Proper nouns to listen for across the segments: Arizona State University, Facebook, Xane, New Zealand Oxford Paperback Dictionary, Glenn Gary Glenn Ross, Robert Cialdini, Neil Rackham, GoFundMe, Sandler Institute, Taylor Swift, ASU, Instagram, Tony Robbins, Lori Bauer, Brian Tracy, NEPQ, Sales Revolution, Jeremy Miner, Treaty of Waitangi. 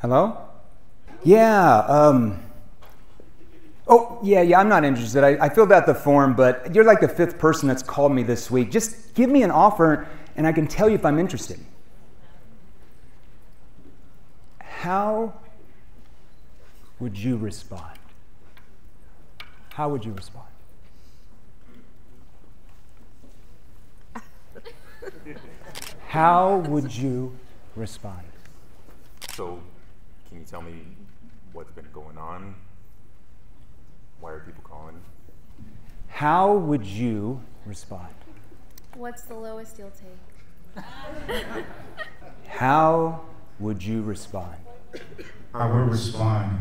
Hello? Yeah. Oh, yeah, I'm not interested. I filled out the form, but you're like the 5th person that's called me this week. Just give me an offer, and I can tell you if I'm interested. How would you respond? How would you respond? How would you respond? So, can you tell me what's been going on? Why are people calling? How would you respond? What's the lowest you'll take? How would you respond? I would respond,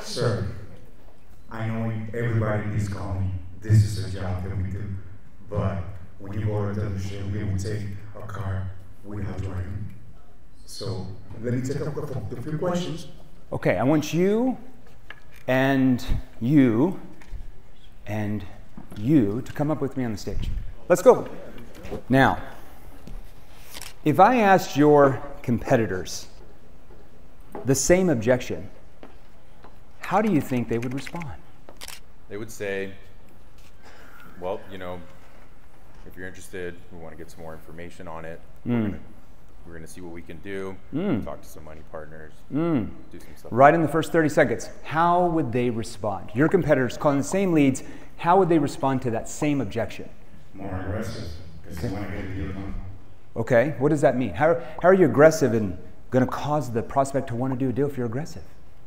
sir, I know everybody is calling. This is a job that we do. But when you go to the dealership, we will take a car without driving. So let me take up a few questions. Okay, I want you and you and you to come up with me on the stage. Let's go. Now, if I asked your competitors the same objection, how do you think they would respond? They would say, well, you know, if you're interested, we want to get some more information on it. We're going to see what we can do, talk to some money partners, do some stuff. Right in the first 30 seconds, how would they respond? Your competitors calling the same leads, how would they respond to that same objection? More aggressive, because they want to get a deal done. Okay, what does that mean? How are you aggressive and going to cause the prospect to want to do a deal if you're aggressive?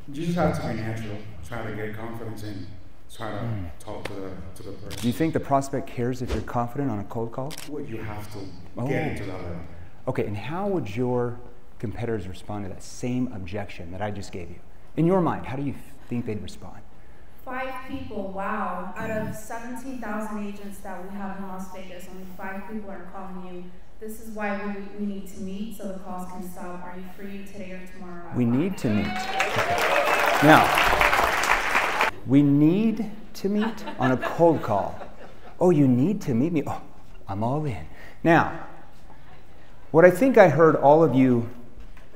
You just have to be natural, try to get confidence in. Try to talk to the person. Do you think the prospect cares if you're confident on a cold call? Well, you have to get into that level. Okay, and how would your competitors respond to that same objection that I just gave you? In your mind, how do you think they'd respond? 5 people, wow. Out of 17,000 agents that we have in Las Vegas, only 5 people are calling you. This is why we need to meet so the calls can stop. Are you free today or tomorrow? We need to meet. Now, we need to meet on a cold call. Oh, you need to meet me? Oh, I'm all in. Now, what I think I heard all of you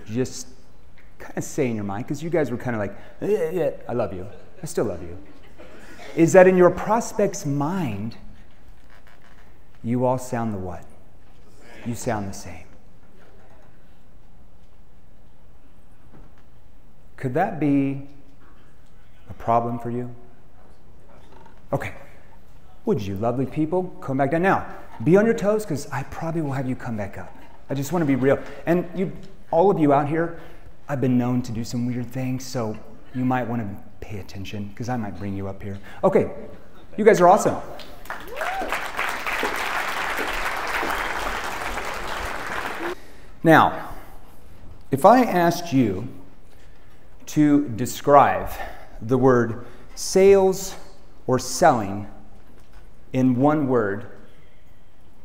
just kind of say in your mind, because you guys were kind of like, I love you, I still love you, is that in your prospect's mind, you all sound the what? You sound the same. Could that be a problem for you? Okay. Would you lovely people come back down? Now, be on your toes, because I probably will have you come back up. I just want to be real. And you, all of you out here, I've been known to do some weird things, so you might want to pay attention, because I might bring you up here. Okay, you guys are awesome. Now, if I asked you to describe the word sales or selling in one word,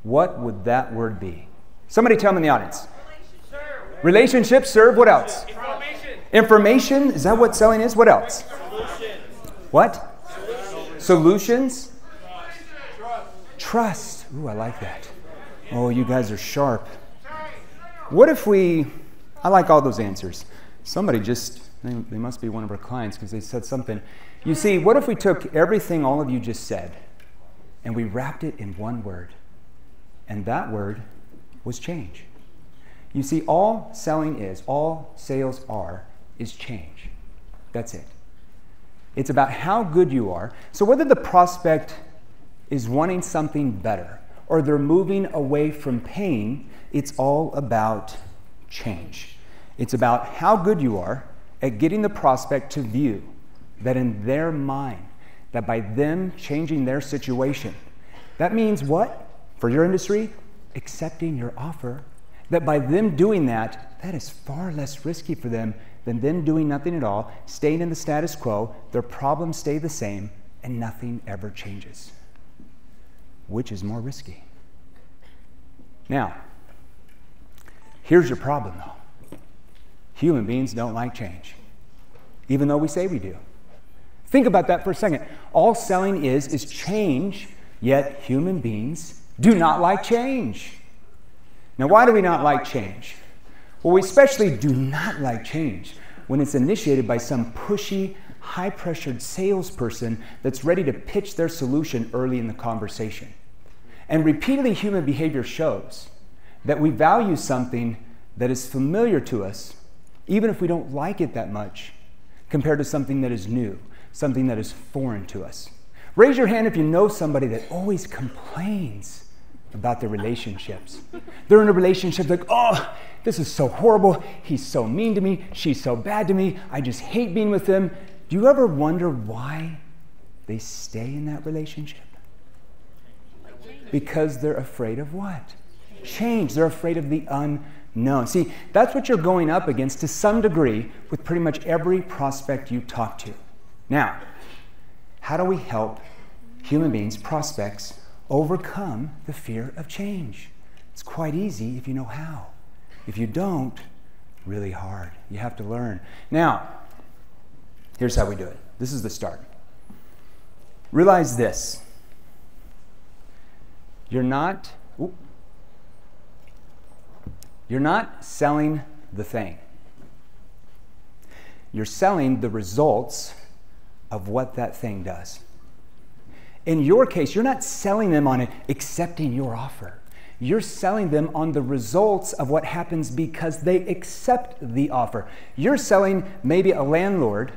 what would that word be? Somebody tell me in the audience. Relationships, serve, what else? Information. Information, is that what selling is? What else? Solutions. What? Solutions. Solutions? Trust. Trust. Ooh, I like that. Oh, you guys are sharp. What if we, I like all those answers. Somebody just, they must be one of our clients because they said something. You see, what if we took everything all of you just said and we wrapped it in one word? And that word was change. You see, all selling is, all sales are, is change. That's it. It's about how good you are. So whether the prospect is wanting something better or they're moving away from pain, it's all about change. It's about how good you are at getting the prospect to view that in their mind, that by them changing their situation, that means what? For your industry, accepting your offer, that by them doing that, that is far less risky for them than them doing nothing at all, staying in the status quo, their problems stay the same, and nothing ever changes. Which is more risky? Now, here's your problem though. Human beings don't like change, even though we say we do. Think about that for a second. All selling is change, yet human beings do not like change. Now, why do we not like change? Well, we especially do not like change when it's initiated by some pushy, high-pressured salesperson that's ready to pitch their solution early in the conversation. And repeatedly, human behavior shows that we value something that is familiar to us, even if we don't like it that much, compared to something that is new, something that is foreign to us. Raise your hand if you know somebody that always complains about their relationships. They're in a relationship like, oh, this is so horrible. He's so mean to me. She's so bad to me. I just hate being with them. Do you ever wonder why they stay in that relationship? Because they're afraid of what? Change. They're afraid of the unknown. See, that's what you're going up against to some degree with pretty much every prospect you talk to. Now, how do we help human beings, prospects, overcome the fear of change? It's quite easy if you know how. If you don't, really hard. You have to learn. Now, here's how we do it. This is the start. Realize this. You're not selling the thing. You're selling the results of what that thing does. In your case, you're not selling them on accepting your offer. You're selling them on the results of what happens because they accept the offer. You're selling maybe a landlord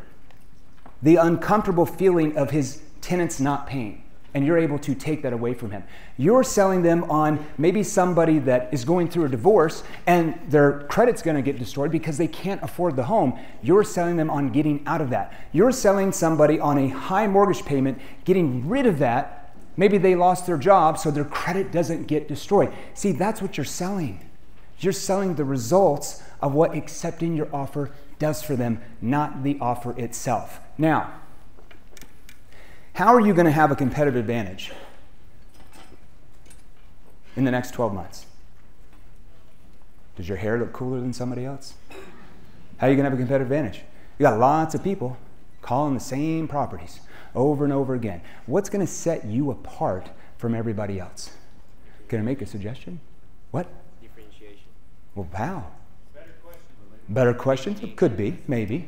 the uncomfortable feeling of his tenants not paying, and you're able to take that away from him. You're selling them on maybe somebody that is going through a divorce and their credit's going to get destroyed because they can't afford the home. You're selling them on getting out of that. You're selling somebody on a high mortgage payment, getting rid of that. Maybe they lost their job so their credit doesn't get destroyed. See, that's what you're selling. You're selling the results of what accepting your offer does for them, not the offer itself. Now, how are you going to have a competitive advantage in the next 12 months? Does your hair look cooler than somebody else? How are you going to have a competitive advantage? You got lots of people calling the same properties over and over again. What's going to set you apart from everybody else? Can I make a suggestion? What? Differentiation. Well, how? Better questions. Better questions? It could be, maybe.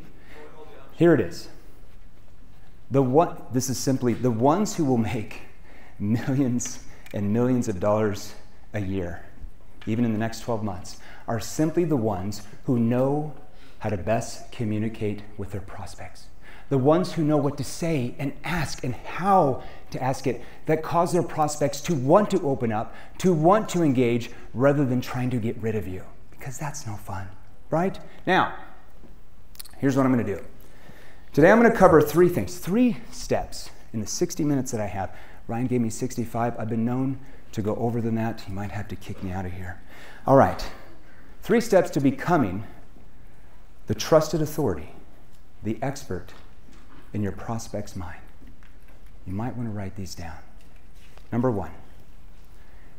Here it is. This is simply the ones who will make millions and millions of dollars a year, even in the next 12 months, are simply the ones who know how to best communicate with their prospects. The ones who know what to say and ask and how to ask it, that cause their prospects to want to open up, to want to engage, rather than trying to get rid of you, because that's no fun, right? Now, here's what I'm going to do. Today I'm going to cover three things, three steps in the 60 minutes that I have. Ryan gave me 65. I've been known to go over than that. He might have to kick me out of here. All right. Three steps to becoming the trusted authority, the expert in your prospect's mind. You might want to write these down. Number one,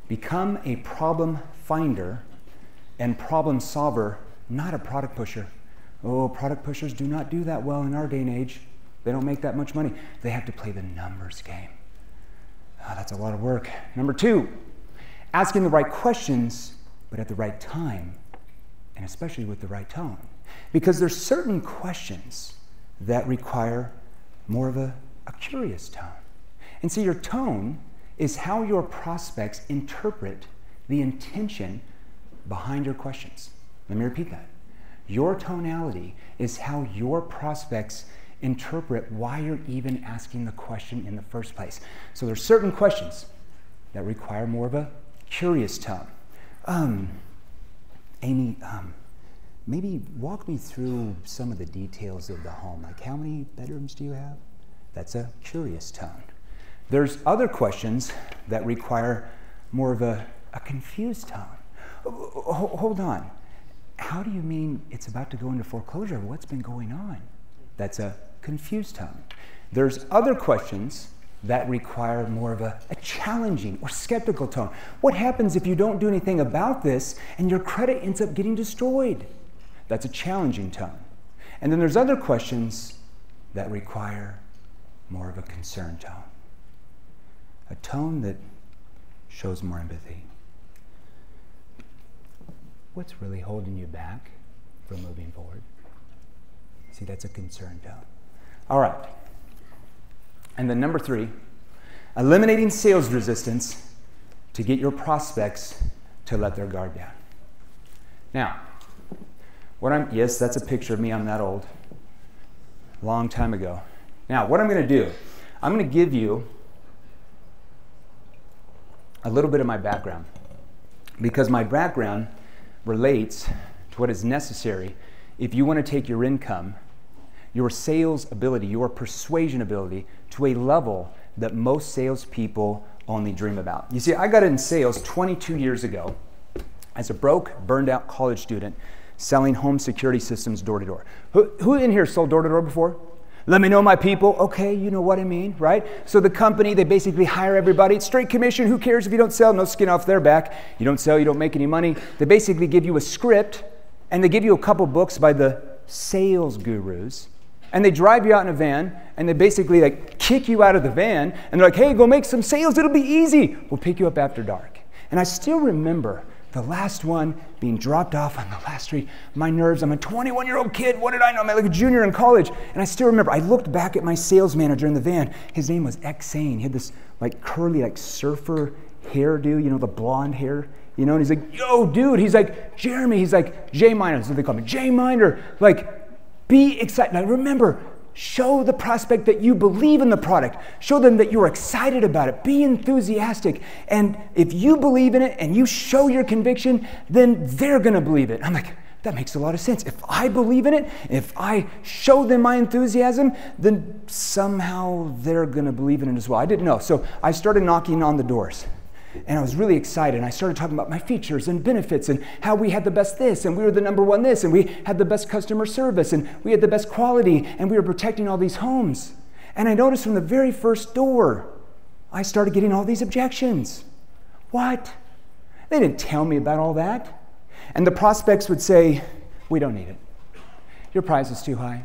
become a problem finder and problem solver, not a product pusher. Oh, product pushers do not do that well in our day and age. They don't make that much money. They have to play the numbers game. Oh, that's a lot of work. Number two, asking the right questions, but at the right time, and especially with the right tone. Because there's certain questions that require more of a curious tone. And so your tone is how your prospects interpret the intention behind your questions. Let me repeat that. Your tonality is how your prospects interpret why you're even asking the question in the first place. So there's certain questions that require more of a curious tone. Amy, maybe walk me through some of the details of the home. Like, how many bedrooms do you have? That's a curious tone. There's other questions that require more of a confused tone. Hold on. How do you mean it's about to go into foreclosure? What's been going on? That's a confused tone. There's other questions that require more of a challenging or skeptical tone. What happens if you don't do anything about this and your credit ends up getting destroyed? That's a challenging tone. And then there's other questions that require more of a concerned tone, a tone that shows more empathy. What's really holding you back from moving forward? See, that's a concern tone. All right. And then number three, eliminating sales resistance to get your prospects to let their guard down. Now, what I'm, yes, that's a picture of me. I'm that old. Long time ago. Now, what I'm going to do, I'm going to give you a little bit of my background, because my background relates to what is necessary if you want to take your income, your sales ability, your persuasion ability to a level that most salespeople only dream about. You see, I got in sales 22 years ago as a broke, burned out college student selling home security systems door to door. Who in here sold door to door before? Let me know my people. Okay, you know what I mean, right? So the company, they basically hire everybody. It's straight commission. Who cares if you don't sell? No skin off their back. You don't sell, you don't make any money. They basically give you a script, and they give you a couple books by the sales gurus, and they drive you out in a van, and they basically like kick you out of the van, and they're like, hey, go make some sales. It'll be easy. We'll pick you up after dark. And I still remember the last one being dropped off on the last street. My nerves, I'm a 21-year-old kid. What did I know? I'm like a junior in college. And I still remember, I looked back at my sales manager in the van. His name was Xane. He had this like curly, like surfer hairdo, you know, the blonde hair, you know? And he's like, yo, dude. He's like, Jeremy. He's like, J minor. That's what they call me. J minor. Like, be excited. Now remember, show the prospect that you believe in the product. Show them that you're excited about it. Be enthusiastic. And if you believe in it and you show your conviction, then they're going to believe it. I'm like, that makes a lot of sense. If I believe in it, if I show them my enthusiasm, then somehow they're going to believe in it as well. I didn't know. So I started knocking on the doors. And I was really excited, and I started talking about my features and benefits and how we had the best this, and we were the #1 this, and we had the best customer service, and we had the best quality, and we were protecting all these homes. And I noticed from the very first door, I started getting all these objections. What? They didn't tell me about all that. And the prospects would say, we don't need it. Your price is too high.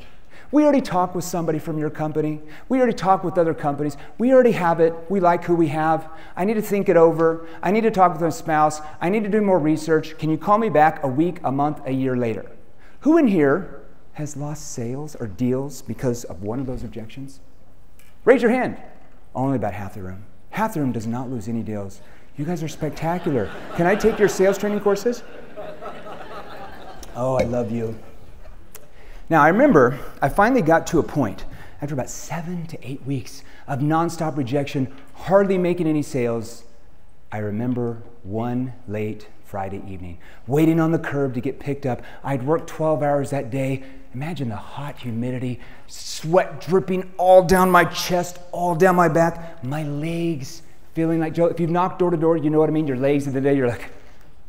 We already talked with somebody from your company. We already talked with other companies. We already have it. We like who we have. I need to think it over. I need to talk with my spouse. I need to do more research. Can you call me back a week, a month, a year later? Who in here has lost sales or deals because of one of those objections? Raise your hand. Only about half the room. Half the room does not lose any deals. You guys are spectacular. Can I take your sales training courses? Oh, I love you. Now, I remember I finally got to a point after about 7 to 8 weeks of nonstop rejection, hardly making any sales. I remember one late Friday evening, waiting on the curb to get picked up. I'd worked 12 hours that day. Imagine the hot humidity, sweat dripping all down my chest, all down my back, my legs feeling like jello. If you've knocked door to door, you know what I mean? Your legs of the day, you're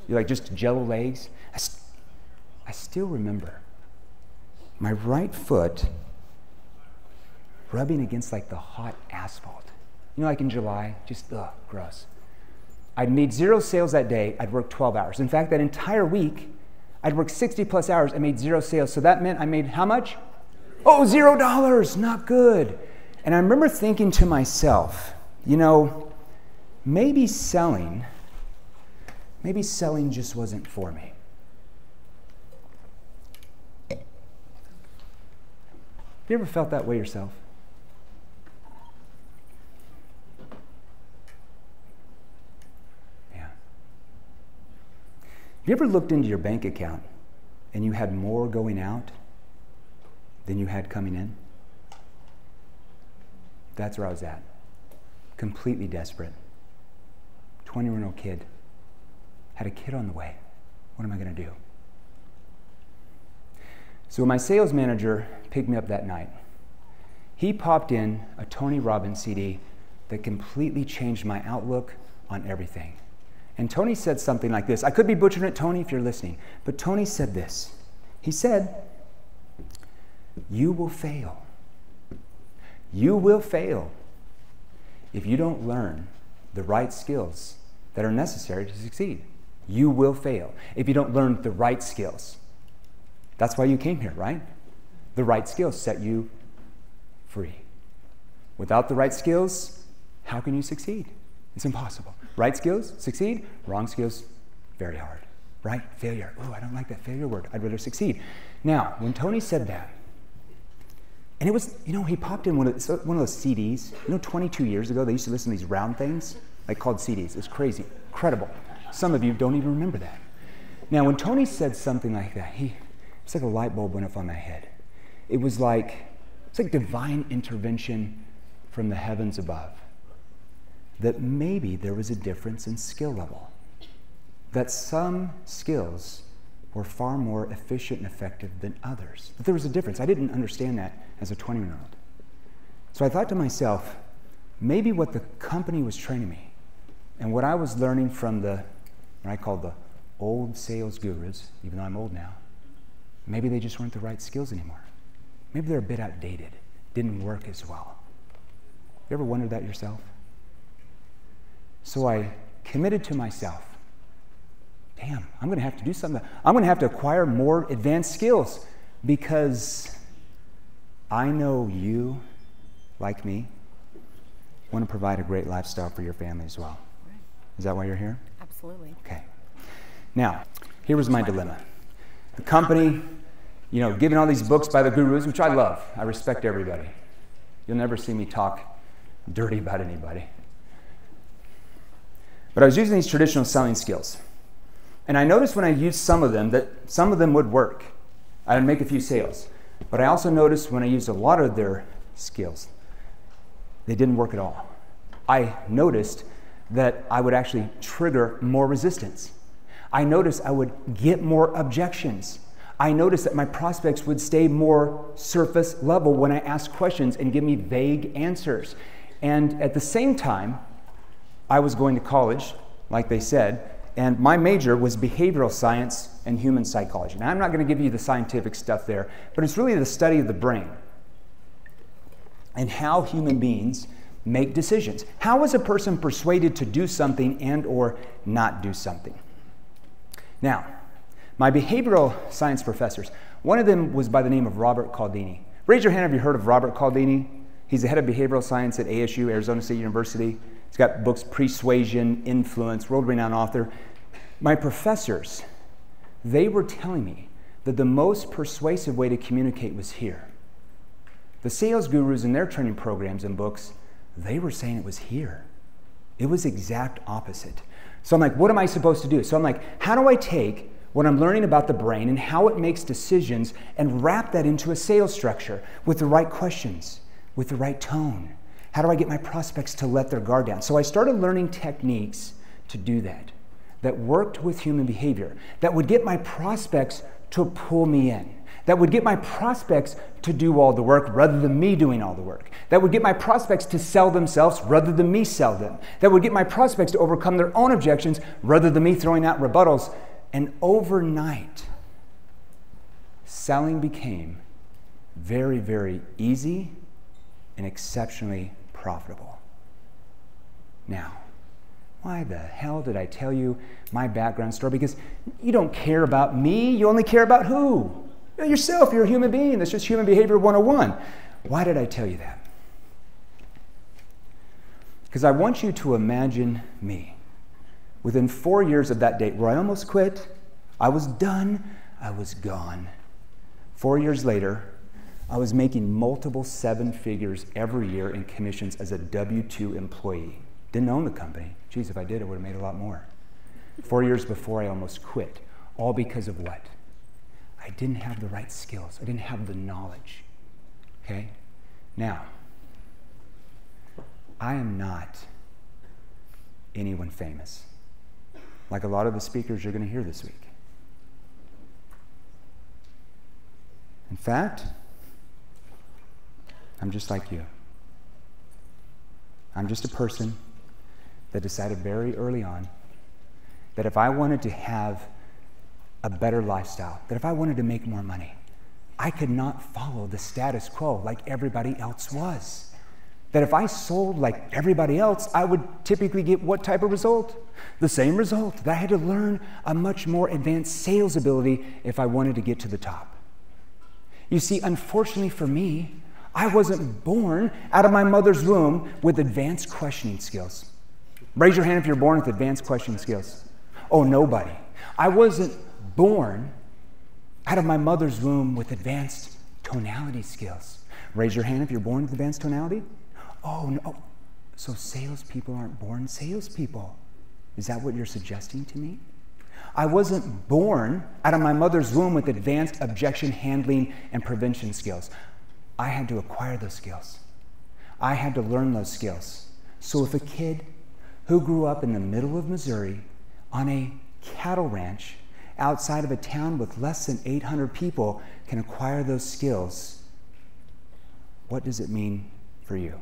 like just jello legs. I still remember my right foot rubbing against like the hot asphalt. You know, like in July, just ugh, gross. I'd made 0 sales that day. I'd worked 12 hours. In fact, that entire week, I'd worked 60+ hours and made 0 sales. So that meant I made how much? Oh, $0, not good. And I remember thinking to myself, you know, maybe selling just wasn't for me. You ever felt that way yourself? Yeah. You ever looked into your bank account and you had more going out than you had coming in? That's where I was at. Completely desperate. 21-year-old kid. Had a kid on the way. What am I going to do? So my sales manager picked me up that night. He popped in a Tony Robbins CD that completely changed my outlook on everything. And Tony said something like this. I could be butchering it, Tony, if you're listening. But Tony said this. He said, you will fail. You will fail if you don't learn the right skills that are necessary to succeed. You will fail if you don't learn the right skills. That's why you came here, right? The right skills set you free. Without the right skills, how can you succeed? It's impossible. Right skills, succeed. Wrong skills, very hard. Right? Failure. Ooh, I don't like that failure word. I'd rather succeed. Now, when Tony said that, And it was, you know, he popped in one of those CDs. You know, 22 years ago, they used to listen to these round things, like called CDs. It's crazy, incredible. Some of you don't even remember that. Now, when Tony said something like that, it's like a light bulb went off on my head. It's like divine intervention from the heavens above. That maybe there was a difference in skill level. That some skills were far more efficient and effective than others. But there was a difference. I didn't understand that as a 20-year-old. So I thought to myself, maybe what the company was training me and what I was learning from what I call the old sales gurus, even though I'm old now, maybe they just weren't the right skills anymore. Maybe they're a bit outdated, didn't work as well. You ever wondered that yourself? So I committed to myself, damn, I'm going to have to do something. I'm going to have to acquire more advanced skills because I know you, like me, want to provide a great lifestyle for your family as well. Is that why you're here? Absolutely. Okay. Now, here was my dilemma. The company, you know, given all these books by the gurus, which I love. I respect everybody. You'll never see me talk dirty about anybody. But I was using these traditional selling skills. And I noticed when I used some of them that some of them would work. I would make a few sales. But I also noticed when I used a lot of their skills, they didn't work at all. I noticed that I would actually trigger more resistance. I noticed I would get more objections. I noticed that my prospects would stay more surface level when I asked questions and give me vague answers. And at the same time, I was going to college, like they said, and my major was behavioral science and human psychology. Now, I'm not going to give you the scientific stuff there, but it's really the study of the brain and how human beings make decisions. How is a person persuaded to do something and or not do something? Now, my behavioral science professors, one of them was by the name of Robert Cialdini. Raise your hand if you heard of Robert Cialdini. He's the head of behavioral science at ASU, Arizona State University. He's got books, Persuasion, Influence, world-renowned author. My professors, they were telling me that the most persuasive way to communicate was here. The sales gurus in their training programs and books, they were saying it was here. It was exact opposite. So I'm like, what am I supposed to do? So I'm like, how do I take what I'm learning about the brain and how it makes decisions and wrap that into a sales structure with the right questions, with the right tone? How do I get my prospects to let their guard down? So I started learning techniques to do that worked with human behavior, that would get my prospects to pull me in, that would get my prospects to do all the work rather than me doing all the work, that would get my prospects to sell themselves rather than me sell them, that would get my prospects to overcome their own objections rather than me throwing out rebuttals. And overnight, selling became very, very easy and exceptionally profitable. Now, why the hell did I tell you my background story? Because you don't care about me, you only care about who? Yourself, you're a human being. That's just human behavior 101. Why did I tell you that? Because I want you to imagine me. Within 4 years of that date where I almost quit, I was done, I was gone. 4 years later, I was making multiple seven figures every year in commissions as a W-2 employee. Didn't own the company. Geez, if I did, I would have made a lot more. 4 years before, I almost quit. All because of what? I didn't have the right skills. I didn't have the knowledge. Okay? Now, I am not anyone famous, like a lot of the speakers you're going to hear this week. In fact, I'm just like you. I'm just a person that decided very early on that if I wanted to have a better lifestyle, that if I wanted to make more money, I could not follow the status quo like everybody else was. That if I sold like everybody else, I would typically get what type of result? The same result. That I had to learn a much more advanced sales ability if I wanted to get to the top. You see, unfortunately for me, I wasn't born out of my mother's womb with advanced questioning skills. Raise your hand if you're born with advanced questioning skills. Oh, nobody. I wasn't born out of my mother's womb with advanced tonality skills. Raise your hand if you're born with advanced tonality. Oh, no. So salespeople aren't born salespeople. Is that what you're suggesting to me? I wasn't born out of my mother's womb with advanced objection handling and prevention skills. I had to acquire those skills. I had to learn those skills. So if a kid who grew up in the middle of Missouri on a cattle ranch outside of a town with less than 800 people can acquire those skills, what does it mean for you?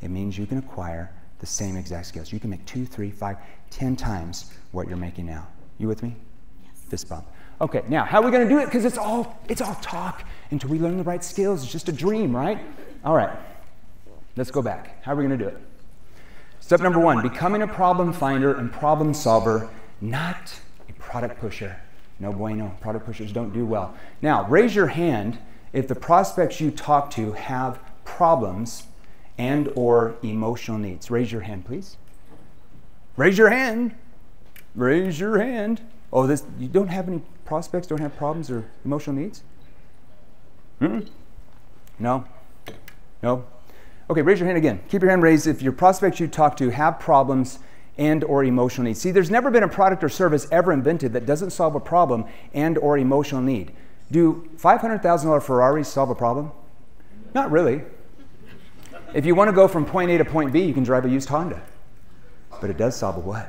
It means you can acquire the same exact skills. You can make 2, 3, 5, 10 times what you're making now. You with me? Yes. Fist bump. Okay, now, how are we going to do it? Because it's all talk until we learn the right skills. It's just a dream, right? All right. Let's go back. How are we going to do it? Step number one, becoming a problem finder and problem solver, not a product pusher. No bueno. Product pushers don't do well. Now, raise your hand if the prospects you talk to have problems and or emotional needs. Raise your hand, please. Raise your hand. Raise your hand. Oh, this, you don't have any prospects, don't have problems or emotional needs? Mm-mm. No? No? Okay, raise your hand again. Keep your hand raised if your prospects you talk to have problems and or emotional needs. See, there's never been a product or service ever invented that doesn't solve a problem and or emotional need. Do $500,000 Ferraris solve a problem? Not really. If you want to go from point A to point B, you can drive a used Honda. But it does solve a what?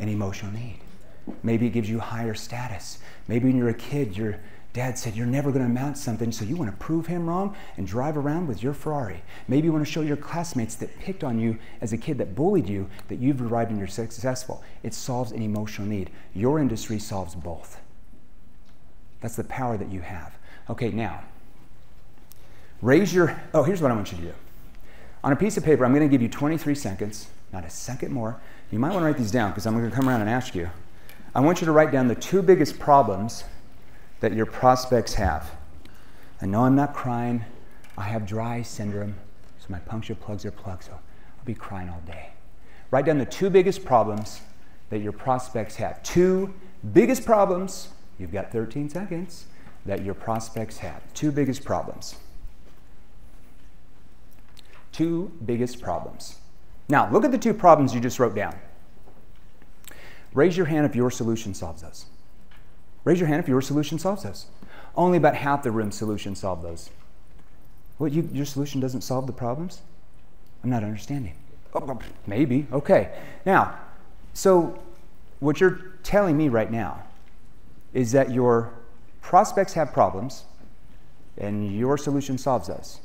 An emotional need. Maybe it gives you higher status. Maybe when you're a kid, your dad said you're never going to amount something, so you want to prove him wrong and drive around with your Ferrari. Maybe you want to show your classmates that picked on you as a kid, that bullied you, that you've arrived and you're successful. It solves an emotional need. Your industry solves both. That's the power that you have. Okay, now, raise your, oh, here's what I want you to do. On a piece of paper, I'm going to give you 23 seconds, not a second more. You might want to write these down because I'm going to come around and ask you. I want you to write down the 2 biggest problems that your prospects have. And no, I'm not crying. I have dry syndrome, so my puncture plugs are plugged, so I'll be crying all day. Write down the 2 biggest problems that your prospects have. 2 biggest problems, you've got 13 seconds, that your prospects have. 2 biggest problems. 2 biggest problems. Now, look at the 2 problems you just wrote down. Raise your hand if your solution solves those. Raise your hand if your solution solves those. Only about half the room's solution solved those. What, your solution doesn't solve the problems? I'm not understanding. Oh, maybe. Okay. Now, so what you're telling me right now is that your prospects have problems and your solution solves those.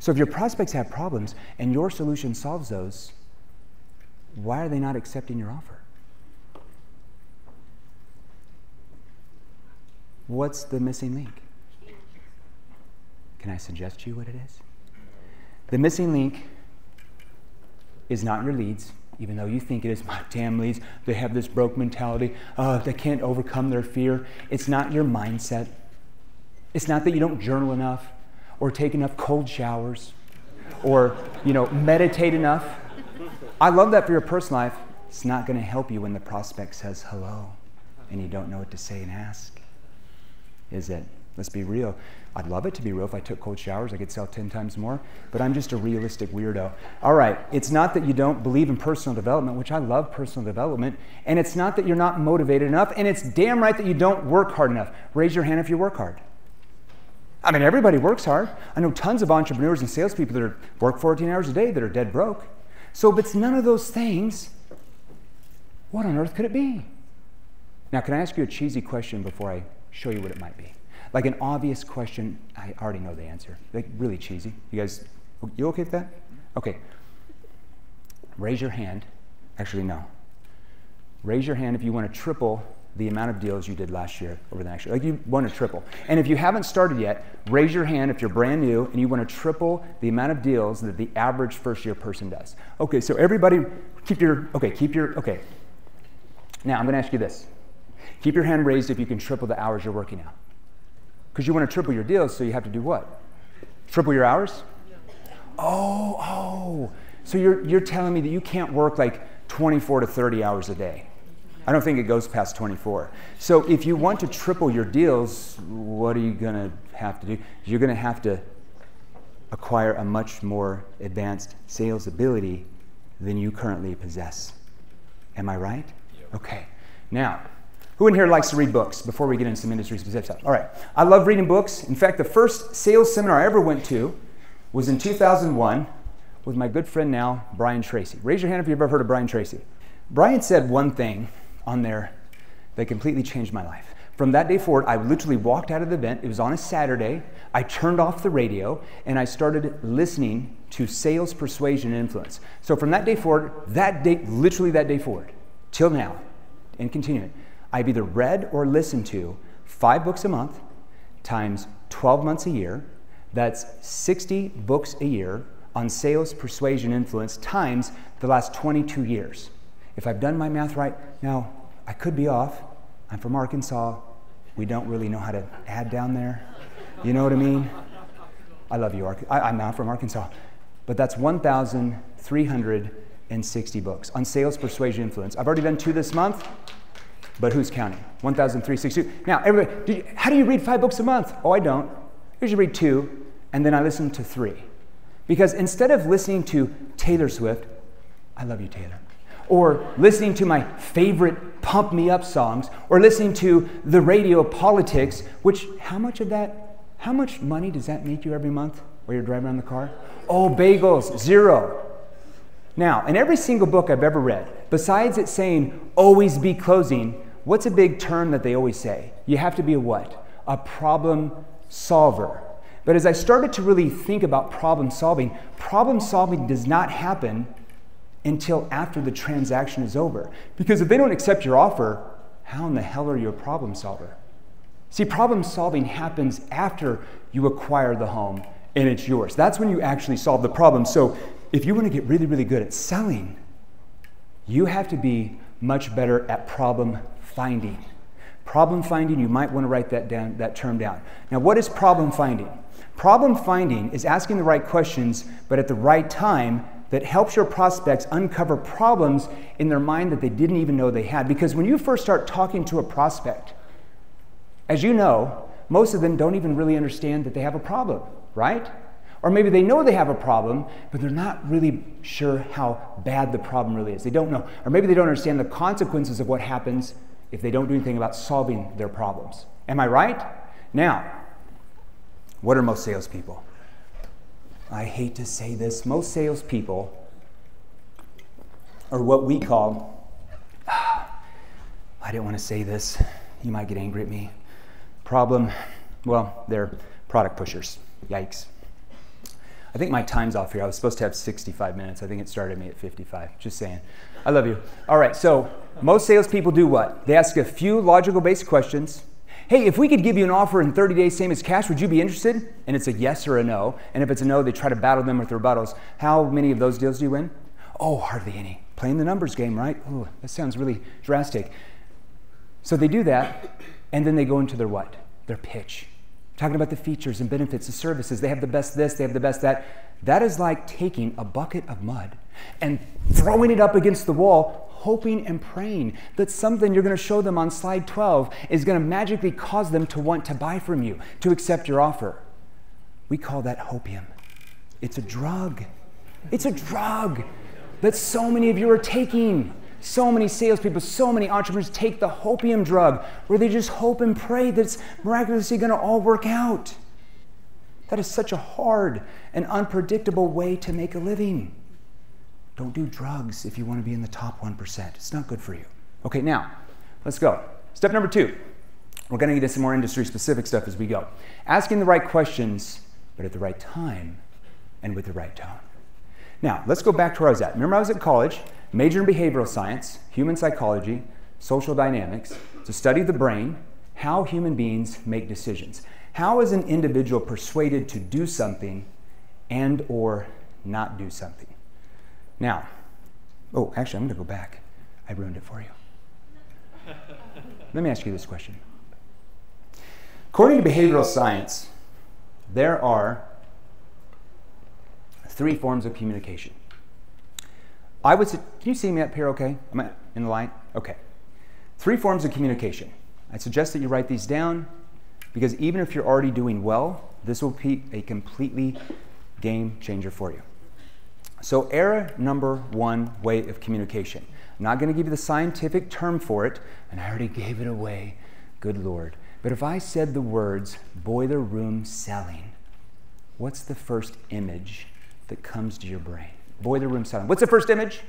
So if your prospects have problems and your solution solves those, why are they not accepting your offer? What's the missing link? Can I suggest to you what it is? The missing link is not your leads, even though you think it is. My damn leads, they have this broke mentality. They can't overcome their fear. It's not your mindset. It's not that you don't journal enough, or take enough cold showers, or meditate enough. I love that for your personal life. It's not going to help you when the prospect says hello and you don't know what to say and ask, is it? Let's be real. I'd love it to be real. If I took cold showers, I could sell 10 times more, but I'm just a realistic weirdo. All right, it's not that you don't believe in personal development, which I love personal development, and it's not that you're not motivated enough, and it's damn right that you don't work hard enough. Raise your hand if you work hard. I mean, everybody works hard. I know tons of entrepreneurs and salespeople that work 14 hours a day that are dead broke. So if it's none of those things, what on earth could it be? Now, can I ask you a cheesy question before I show you what it might be? Like an obvious question, I already know the answer. Like really cheesy. You guys, you okay with that? Okay. Raise your hand. Actually, no. Raise your hand if you want to triple the amount of deals you did last year over the next year. Like you want to triple. And if you haven't started yet, raise your hand if you're brand new and you want to triple the amount of deals that the average first year person does. Okay, so everybody okay. Now I'm going to ask you this. Keep your hand raised if you can triple the hours you're working out. Because you want to triple your deals, so you have to do what? Triple your hours? Oh. So you're telling me that you can't work like 24 to 30 hours a day. I don't think it goes past 24. So if you want to triple your deals, what are you going to have to do? You're going to have to acquire a much more advanced sales ability than you currently possess. Am I right? Yep. Okay. Now, who in here likes to read books before we get into some industry-specific stuff? All right. I love reading books. In fact, the first sales seminar I ever went to was in 2001 with my good friend now, Brian Tracy. Raise your hand if you've ever heard of Brian Tracy. Brian said one thing on there that completely changed my life. From that day forward, I literally walked out of the event. It was on a Saturday. I turned off the radio, and I started listening to sales persuasion and influence. So from that day forward, literally that day forward, till now, and continuing, I've either read or listened to 5 books a month times 12 months a year. That's 60 books a year on sales, persuasion, influence times the last 22 years. If I've done my math right, now I could be off. I'm from Arkansas. We don't really know how to add down there. You know what I mean? I love you, I'm not from Arkansas. But that's 1,360 books on sales, persuasion, influence. I've already done 2 this month. But who's counting? 1,362. Now, everybody, how do you read 5 books a month? Oh, I don't. I usually read 2, and then I listen to 3. Because instead of listening to Taylor Swift, I love you, Taylor, or listening to my favorite pump-me-up songs, or listening to the radio politics, which how much money does that make you every month while you're driving around the car? Oh, bagels, 0. Now, in every single book I've ever read, besides it saying, always be closing, what's a big term that they always say? You have to be a what? A problem solver. But as I started to really think about problem solving does not happen until after the transaction is over. Because if they don't accept your offer, how in the hell are you a problem solver? See, problem solving happens after you acquire the home and it's yours. That's when you actually solve the problem. So if you want to get really, really good at selling, you have to be much better at problem finding. Problem finding, you might want to write that term down. Now, what is problem finding? Problem finding is asking the right questions, but at the right time that helps your prospects uncover problems in their mind that they didn't even know they had. Because when you first start talking to a prospect, as you know, most of them don't even really understand that they have a problem, right? Or maybe they know they have a problem, but they're not really sure how bad the problem really is. They don't know. Or maybe they don't understand the consequences of what happens if they don't do anything about solving their problems. Am I right? Now, what are most salespeople? I hate to say this. Most salespeople are what we call, I didn't want to say this. You might get angry at me. They're product pushers. Yikes. I think my time's off here. I was supposed to have 65 minutes. I think it started me at 55. Just saying. I love you. All right, so most salespeople do what? They ask a few logical-based questions. Hey, if we could give you an offer in 30 days, same as cash, would you be interested? And it's a yes or a no. And if it's a no, they try to battle them with rebuttals. How many of those deals do you win? Oh, hardly any. Playing the numbers game, right? Oh, that sounds really drastic. So they do that, and then they go into their what? Their pitch. Talking about the features and benefits and services. They have the best this, they have the best that. That is like taking a bucket of mud and throwing it up against the wall, hoping and praying that something you're going to show them on slide 12 is going to magically cause them to want to buy from you, to accept your offer. We call that hopium. It's a drug. It's a drug that so many of you are taking. So many salespeople, so many entrepreneurs take the hopium drug where they just hope and pray that it's miraculously going to all work out. That is such a hard and unpredictable way to make a living. Don't do drugs if you want to be in the top 1%. It's not good for you. Okay, now, let's go. Step number 2. We're going to get into some more industry-specific stuff as we go. Asking the right questions, but at the right time and with the right tone. Now, let's go back to where I was at. Remember, I was at college. Major in behavioral science, human psychology, social dynamics, to study the brain, how human beings make decisions. How is an individual persuaded to do something and or not do something? Now, oh, actually, I'm going to go back. I ruined it for you. Let me ask you this question. According to behavioral science, there are 3 forms of communication. I would say, can you see me up here okay? Am I in the light? Okay. 3 forms of communication. I suggest that you write these down because even if you're already doing well, this will be a completely Game changer for you. So error number one, way of communication. I'm not going to give you the scientific term for it, and I already gave it away, good Lord. But if I said the words boiler room selling, what's the first image that comes to your brain? Boiler room selling. What's the first image?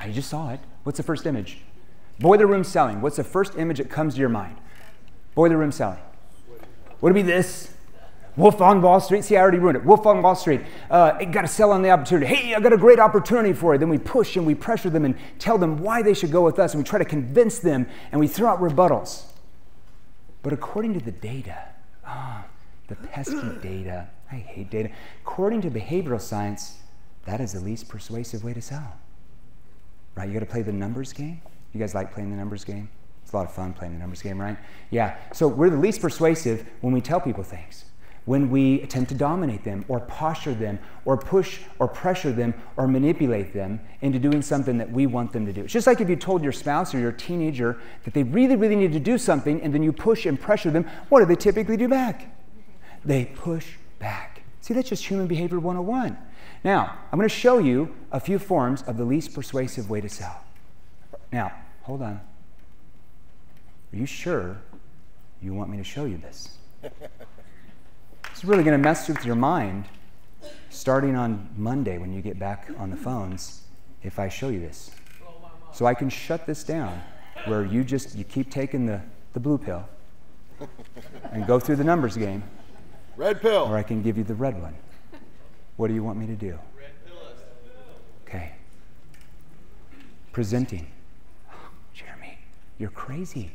I just saw it. What's the first image? Boiler room selling. What's the first image that comes to your mind? Boiler room selling. Would it be this? Wolf on Wall Street. See, I already ruined it. Wolf on Wall Street. Got to sell on the opportunity. Hey, I got a great opportunity for you. Then we push and we pressure them and tell them why they should go with us. And we try to convince them and we throw out rebuttals. But according to the data, the pesky data, I hate data. According to behavioral science, that is the least persuasive way to sell. Right? You got to play the numbers game. You guys like playing the numbers game? It's a lot of fun playing the numbers game, right? Yeah. So we're the least persuasive when we tell people things, when we attempt to dominate them or posture them or push or pressure them or manipulate them into doing something that we want them to do. It's just like if you told your spouse or your teenager that they really, really need to do something and then you push and pressure them, what do they typically do back? They push back. See, that's just human behavior 101. Now, I'm going to show you a few forms of the least persuasive way to sell. Now, hold on. Are you sure you want me to show you this? It's really going to mess with your mind starting on Monday when you get back on the phones if I show you this. So I can shut this down where you keep taking the blue pill and go through the numbers game. Red pill. Or I can give you the red one. What do you want me to do? Red pill. Okay. Presenting. Oh, Jeremy, you're crazy.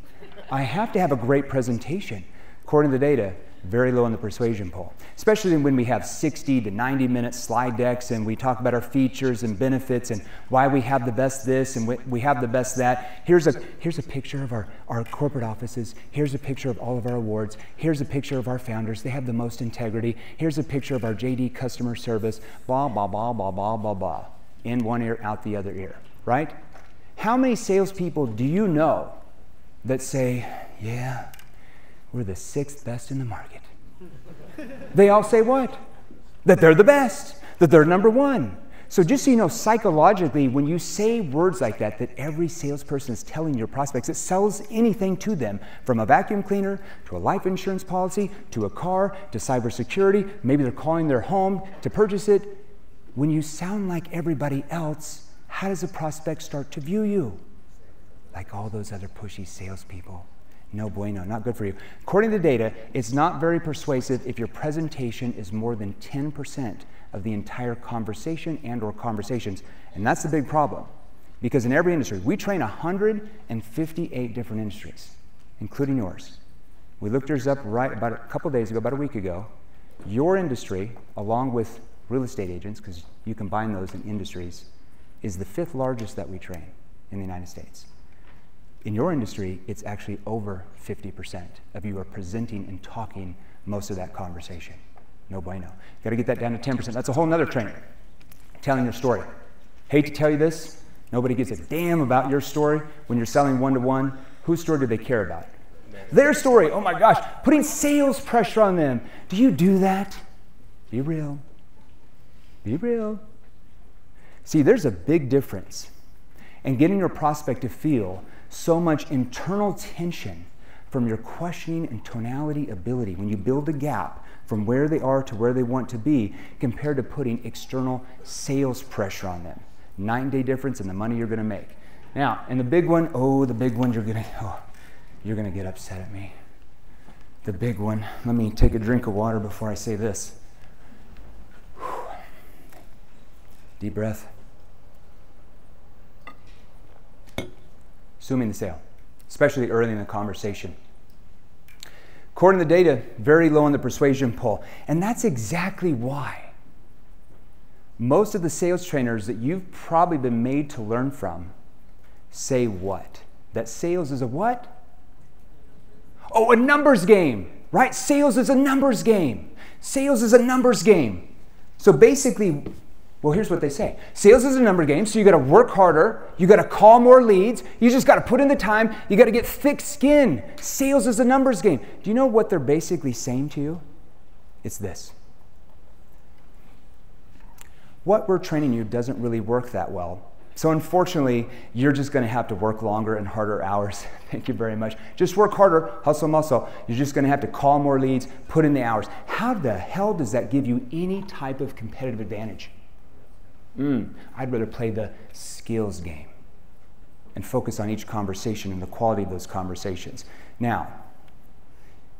I have to have a great presentation. According to the data, very low on the persuasion poll, especially when we have 60 to 90-minute slide decks and we talk about our features and benefits and why we have the best this and we have the best that. Here's a picture of our corporate offices. Here's a picture of all of our awards. Here's a picture of our founders. They have the most integrity. Here's a picture of our JD customer service. Blah, blah, blah, blah, blah, blah, blah. In one ear, out the other ear, right? How many salespeople do you know that say, yeah, we're the 6th best in the market? They all say what? That they're the best, that they're number 1. So just so you know, psychologically, when you say words like that, that every salesperson is telling your prospects, it sells anything to them, from a vacuum cleaner, to a life insurance policy, to a car, to cybersecurity, maybe they're calling their home to purchase it. When you sound like everybody else, how does a prospect start to view you? Like all those other pushy salespeople. No bueno, not good for you. According to the data, it's not very persuasive if your presentation is more than 10% of the entire conversation and or conversations. And that's the big problem, because in every industry, we train 158 different industries, including yours. We looked yours up right about a couple days ago, about a week ago. Your industry, along with real estate agents, because you combine those in industries, is the 5th largest that we train in the United States. In your industry, it's actually over 50% of you are presenting and talking most of that conversation. No bueno. Got to get that down to 10%. That's a whole nother training. Telling your story. Hate to tell you this. Nobody gives a damn about your story when you're selling one-to-one. Whose story do they care about? Their story. Oh my gosh. Putting sales pressure on them. Do you do that? Be real. Be real. See, there's a big difference in getting your prospect to feel so much internal tension from your questioning and tonality ability when you build a gap from where they are to where they want to be compared to putting external sales pressure on them. 9-day difference in the money you're going to make. Now, and the big one, the big one, you're going to get upset at me. The big one, let me take a drink of water before I say this. Deep breath. Assuming the sale, especially early in the conversation. According to the data, very low on the persuasion poll. And that's exactly why most of the sales trainers that you've probably been made to learn from say what? That sales is a what? Oh, a numbers game, right? Sales is a numbers game. Sales is a numbers game. So basically, well, here's what they say. Sales is a number game, so you got to work harder. You got to call more leads. You just got to put in the time. You got to get thick skin. Sales is a numbers game. Do you know what they're basically saying to you? It's this. what we're training you doesn't really work that well. So unfortunately, you're just gonna have to work longer and harder hours. Thank you very much. Just work harder, hustle muscle. You're just gonna have to call more leads, put in the hours. How the hell does that give you any type of competitive advantage? I'd rather play the skills game and focus on each conversation and the quality of those conversations. Now,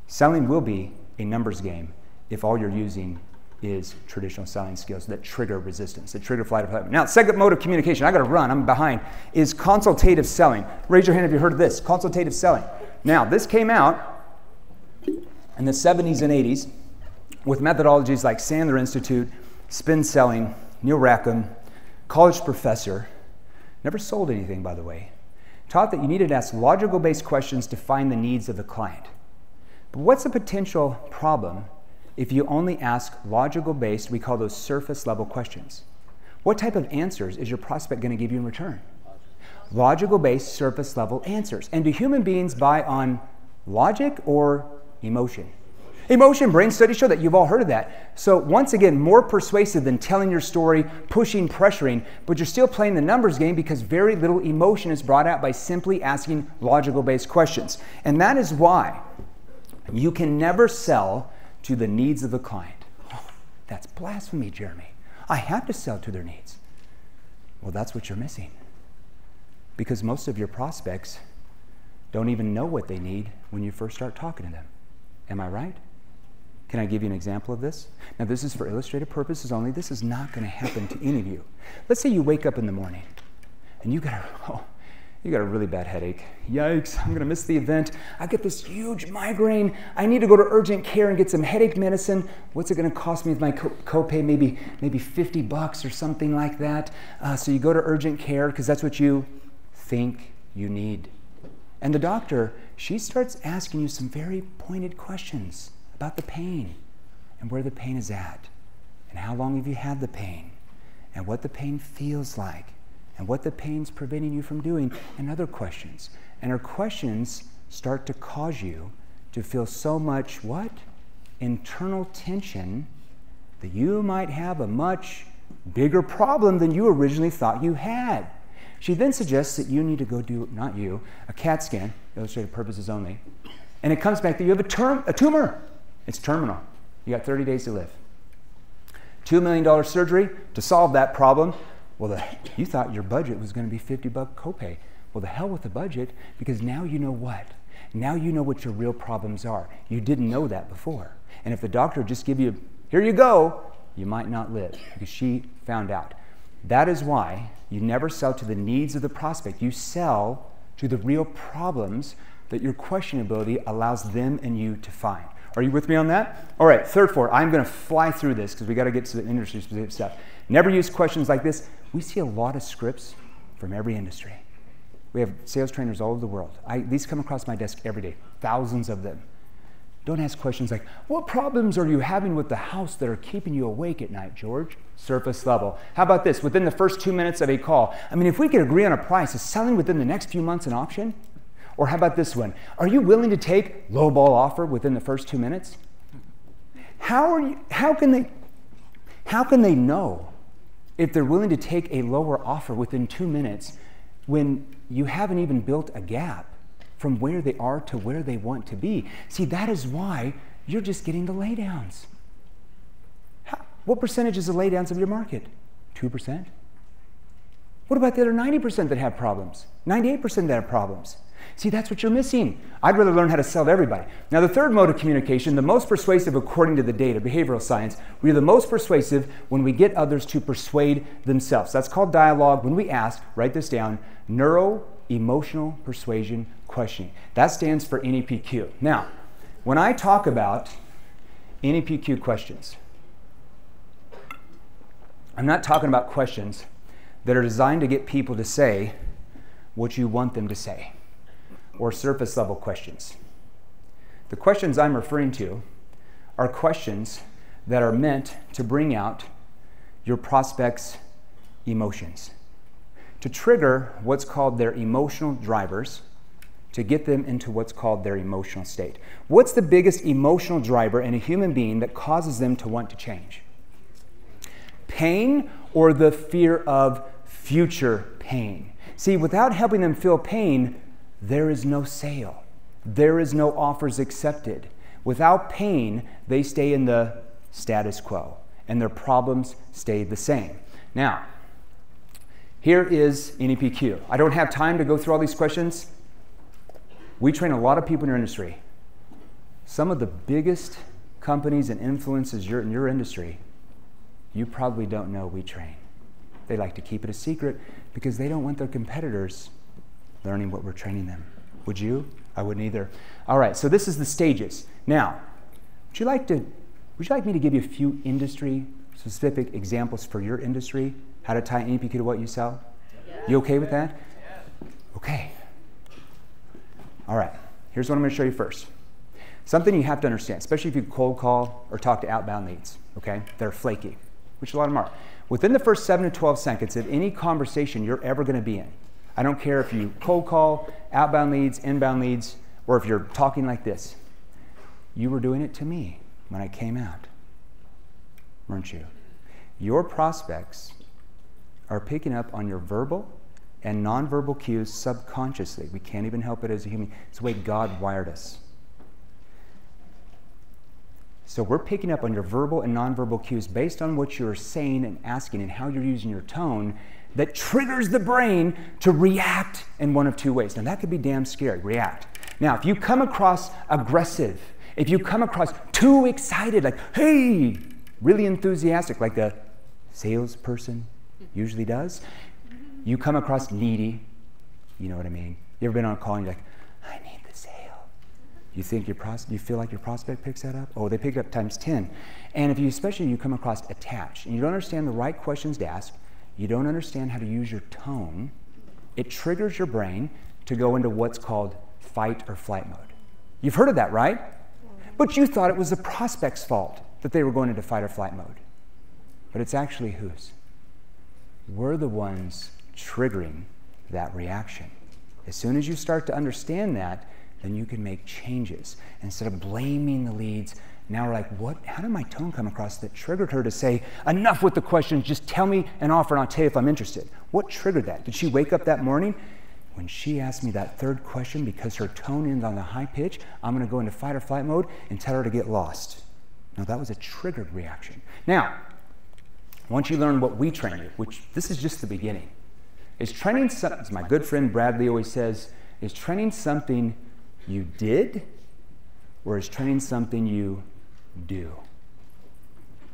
selling will be a numbers game if all you're using is traditional selling skills that trigger resistance, that trigger flight or flight. Now, second mode of communication, I gotta run, I'm behind, is consultative selling. Raise your hand if you heard of this, consultative selling. Now, this came out in the 70s and 80s with methodologies like Sandler Institute, spin selling, Neil Rackham, college professor, never sold anything, by the way, taught that you needed to ask logical-based questions to find the needs of the client. But what's a potential problem if you only ask logical-based, we call those surface-level questions? What type of answers is your prospect going to give you in return? Logical-based, surface-level answers. And do human beings buy on logic or emotion? Emotion. Brain studies show that. You've all heard of that. So once again, more persuasive than telling your story, pushing, pressuring, but you're still playing the numbers game because very little emotion is brought out by simply asking logical-based questions. And that is why you can never sell to the needs of the client. Oh, that's blasphemy, Jeremy. I have to sell to their needs. Well, that's what you're missing, because most of your prospects don't even know what they need when you first start talking to them. Am I right? Can I give you an example of this? Now, this is for illustrative purposes only. This is not going to happen to any of you. Let's say you wake up in the morning and you got a really bad headache. Yikes, I'm gonna miss the event. I get this huge migraine. I need to go to urgent care and get some headache medicine. What's it gonna cost me with my copay? Maybe $50 or something like that. So you go to urgent care because that's what you think you need. And the doctor, she starts asking you some very pointed questions about the pain and where the pain is at and how long have you had the pain and what the pain feels like, and what the pain's preventing you from doing, and other questions. And her questions start to cause you to feel so much, what? Internal tension that you might have a much bigger problem than you originally thought you had. She then suggests that you need to go do, not you, a CAT scan, illustrative purposes only, and it comes back that you have a tumor. It's terminal. You got 30 days to live. $2 million surgery to solve that problem. Well, you thought your budget was going to be $50 copay. Well, the hell with the budget, because now you know what? Now you know what your real problems are. You didn't know that before. And if the doctor would just give you, here you go, you might not live, because she found out. That is why you never sell to the needs of the prospect. You sell to the real problems that your questionability allows them and you to find. Are you with me on that? All right, third, fourth, I'm going to fly through this because we got to get to the industry-specific stuff. Never use questions like this. We see a lot of scripts from every industry. We have sales trainers all over the world. These come across my desk every day, thousands of them. Don't ask questions like, what problems are you having with the house that are keeping you awake at night, George? Surface level. How about this? Within the first 2 minutes of a call, I mean, if we could agree on a price, is selling within the next few months an option? Or how about this one? Are you willing to take lowball offer within the first 2 minutes? How can they know if they're willing to take a lower offer within 2 minutes when you haven't even built a gap from where they are to where they want to be? See, that is why you're just getting the laydowns. What percentage is the laydowns of your market? 2%? What about the other 90% that have problems? 98% that have problems? See, that's what you're missing. I'd rather learn how to sell to everybody. Now, the third mode of communication, the most persuasive according to the data, behavioral science, we're the most persuasive when we get others to persuade themselves. That's called dialogue. When we ask, write this down, neuro-emotional persuasion questioning. That stands for NEPQ. Now, when I talk about NEPQ questions, I'm not talking about questions that are designed to get people to say what you want them to say, or surface-level questions. The questions I'm referring to are questions that are meant to bring out your prospect's emotions, to trigger what's called their emotional drivers, to get them into what's called their emotional state. What's the biggest emotional driver in a human being that causes them to want to change? Pain or the fear of future pain. See, without helping them feel pain, there is no sale. There is no offers accepted. Without pain, they stay in the status quo, and their problems stay the same. Now, here is NEPQ. I don't have time to go through all these questions. We train a lot of people in your industry. Some of the biggest companies and influences in your industry, you probably don't know we train. They like to keep it a secret because they don't want their competitors learning what we're training them. Would you? I wouldn't either. All right, so this is the stages. Now, would you like me to give you a few industry-specific examples for your industry, how to tie NEPQ to what you sell? Yeah. You okay with that? Yeah. Okay. All right, here's what I'm going to show you first. Something you have to understand, especially if you cold call or talk to outbound leads, okay? They're flaky, which a lot of them are. Within the first 7 to 12 seconds of any conversation you're ever going to be in, I don't care if you cold call, outbound leads, inbound leads, or if you're talking like this, you were doing it to me when I came out, weren't you? Your prospects are picking up on your verbal and nonverbal cues subconsciously. We can't even help it as a human. It's the way God wired us. So we're picking up on your verbal and nonverbal cues based on what you're saying and asking and how you're using your tone that triggers the brain to react in one of two ways. Now that could be damn scary, react. Now if you come across aggressive, if you come across too excited, like, hey, really enthusiastic, like a salesperson usually does, you come across needy, you know what I mean? You ever been on a call and you're like, I need the sale. You think you feel like your prospect picks that up? Oh, they pick it up times 10. And if you, especially you come across attached and you don't understand the right questions to ask, you don't understand how to use your tone, it triggers your brain to go into what's called fight or flight mode. You've heard of that, right? But you thought it was the prospect's fault that they were going into fight or flight mode. But it's actually whose? We're the ones triggering that reaction. As soon as you start to understand that, then you can make changes. Instead of blaming the leads, now we're like, what? How did my tone come across that triggered her to say, enough with the questions, just tell me an offer and I'll tell you if I'm interested. What triggered that? Did she wake up that morning? When she asked me that third question because her tone ended on the high pitch, I'm gonna go into fight or flight mode and tell her to get lost. Now that was a triggered reaction. Now, once you learn what we train you, which this is just the beginning, is training something, as my good friend Bradley always says, is training something you did or is training something you do?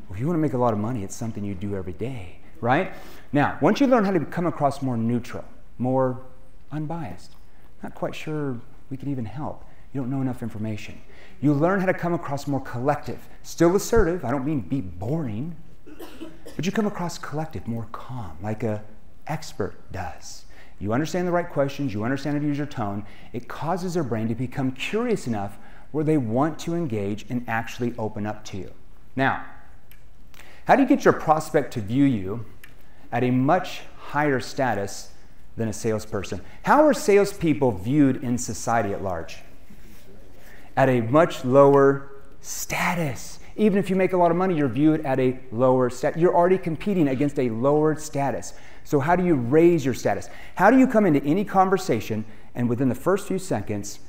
Well, if you want to make a lot of money, it's something you do every day, right? Now, once you learn how to come across more neutral, more unbiased, not quite sure we can even help, you don't know enough information. You learn how to come across more collective, still assertive, I don't mean be boring, but you come across collective, more calm, like a expert does. You understand the right questions, you understand how to use your tone, it causes their brain to become curious enough where they want to engage and actually open up to you. Now, how do you get your prospect to view you at a much higher status than a salesperson? How are salespeople viewed in society at large? At a much lower status. Even if you make a lot of money, you're viewed at a lower status. You're already competing against a lower status. So how do you raise your status? How do you come into any conversation and within the first few seconds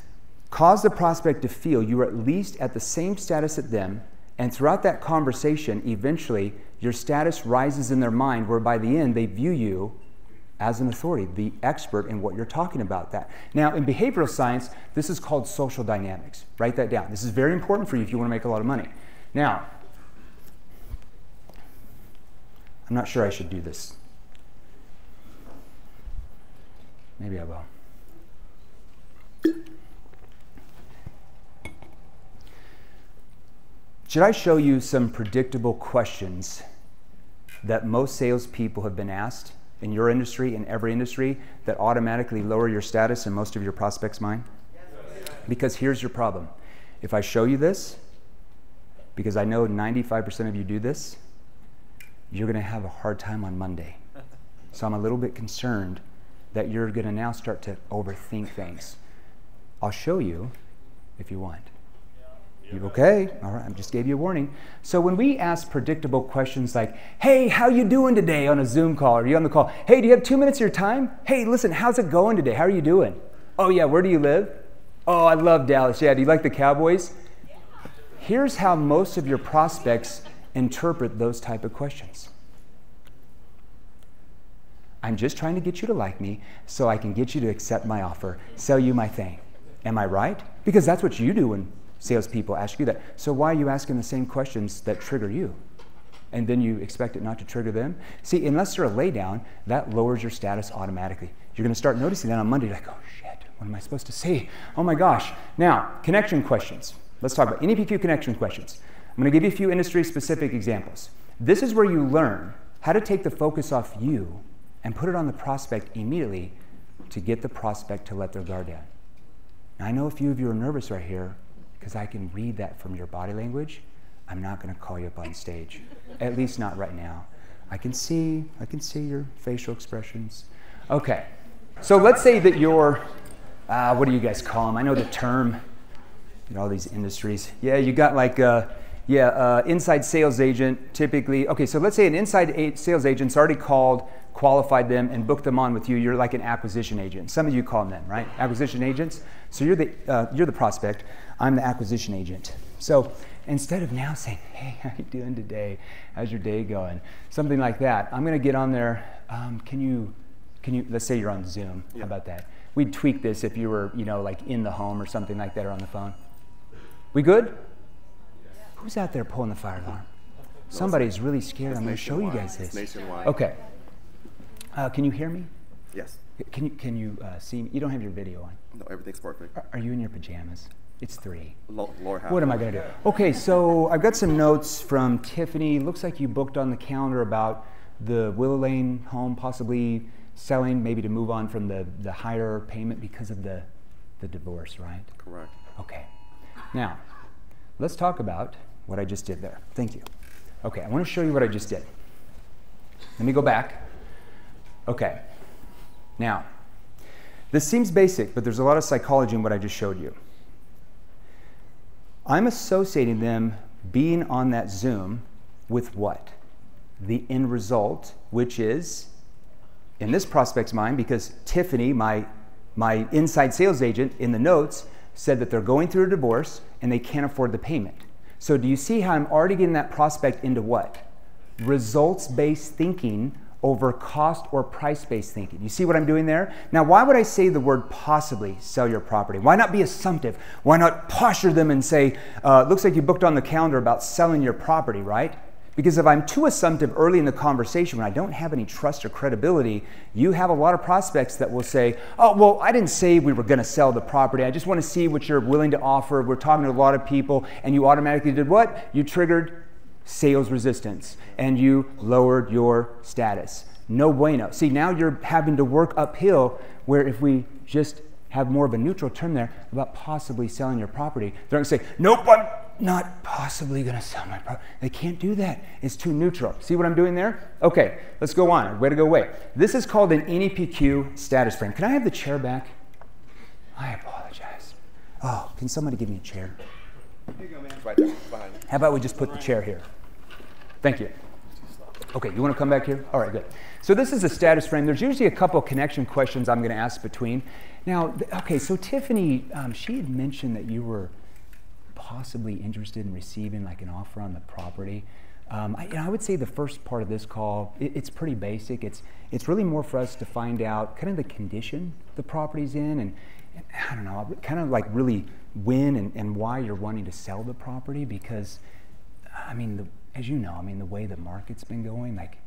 cause the prospect to feel you are at least at the same status as them, and throughout that conversation, eventually, your status rises in their mind where by the end, they view you as an authority, the expert in what you're talking about that. Now, in behavioral science, this is called social dynamics. Write that down. This is very important for you if you want to make a lot of money. Now, I'm not sure I should do this. Maybe I will. Should I show you some predictable questions that most salespeople have been asked in your industry, in every industry, that automatically lower your status in most of your prospects' mind? Because here's your problem. If I show you this, because I know 95% of you do this, you're going to have a hard time on Monday. So I'm a little bit concerned that you're going to now start to overthink things. I'll show you if you want. You okay? All right, I just gave you a warning. So when we ask predictable questions like, hey, how you doing today on a Zoom call? Are you on the call? Hey, do you have 2 minutes of your time? Hey, listen, how's it going today? How are you doing? Oh yeah, where do you live? Oh, I love Dallas. Yeah, do you like the Cowboys? Here's how most of your prospects interpret those type of questions. I'm just trying to get you to like me so I can get you to accept my offer, sell you my thing. Am I right? Because that's what you do when salespeople ask you that. So why are you asking the same questions that trigger you? And then you expect it not to trigger them? See, unless you're a laydown, that lowers your status automatically. You're gonna start noticing that on Monday, you're like, oh shit, what am I supposed to say? Oh my gosh. Now, connection questions. Let's talk about NEPQ connection questions. I'm gonna give you a few industry-specific examples. This is where you learn how to take the focus off you and put it on the prospect immediately to get the prospect to let their guard down. Now, I know a few of you are nervous right here because I can read that from your body language. I'm not gonna call you up on stage, at least not right now. I can see your facial expressions. Okay, so let's say that you're, what do you guys call them? I know the term in all these industries. Yeah, you got like, inside sales agent typically. Okay, so let's say an inside sales agent's already called, qualified them and booked them on with you. You're like an acquisition agent. Some of you call them that, right? Acquisition agents. So you're the prospect. I'm the acquisition agent. So instead of now saying, hey, how you doing today? How's your day going? Something like that. I'm gonna get on there. Can you, let's say you're on Zoom. Yeah. How about that? We'd tweak this if you were, you know, like in the home or something like that or on the phone. We good? Yeah. Who's out there pulling the fire alarm? No, somebody's really scared. I'm gonna show you guys this. Nationwide. Okay. Can you hear me? Yes. Can you see me? You don't have your video on. No, everything's perfect. Are you in your pajamas? It's 3. What am I going to do? Okay, so I've got some notes from Tiffany. Looks like you booked on the calendar about the Willow Lane home possibly selling, maybe to move on from the higher payment because of the divorce, right? Correct. Okay. Now, let's talk about what I just did there. Thank you. Okay, I want to show you what I just did. Let me go back. Okay, now, this seems basic, but there's a lot of psychology in what I just showed you. I'm associating them being on that Zoom with what? The end result, which is, in this prospect's mind, because Tiffany, my inside sales agent in the notes, said that they're going through a divorce and they can't afford the payment. So do you see how I'm already getting that prospect into what? Results-based thinking over cost or price-based thinking. You see what I'm doing there? Now, why would I say the word possibly sell your property? Why not be assumptive? Why not posture them and say, looks like you booked on the calendar about selling your property, right? Because if I'm too assumptive early in the conversation when I don't have any trust or credibility, you have a lot of prospects that will say, oh, well, I didn't say we were gonna sell the property. I just wanna see what you're willing to offer. We're talking to a lot of people, and you automatically did what? You triggered sales resistance, and you lowered your status. No bueno. See, now you're having to work uphill where if we just have more of a neutral term there about possibly selling your property, they're gonna say, nope, I'm not possibly gonna sell my property. They can't do that. It's too neutral. See what I'm doing there? Okay, let's go on. Way to go away. This is called an NEPQ status frame. Can I have the chair back? I apologize. Oh, can somebody give me a chair? Here you go, man. Right there, behind you. How about we just put the chair here? Thank you. Okay, you want to come back here? All right, good. So this is a status frame. There's usually a couple connection questions I'm going to ask between. Now, okay, so Tiffany, she had mentioned that you were possibly interested in receiving like an offer on the property. I would say the first part of this call, it's pretty basic. It's really more for us to find out kind of the condition the property's in and I don't know, kind of like really when and why you're wanting to sell the property because, I mean, as you know, I mean, the way the market's been going, like,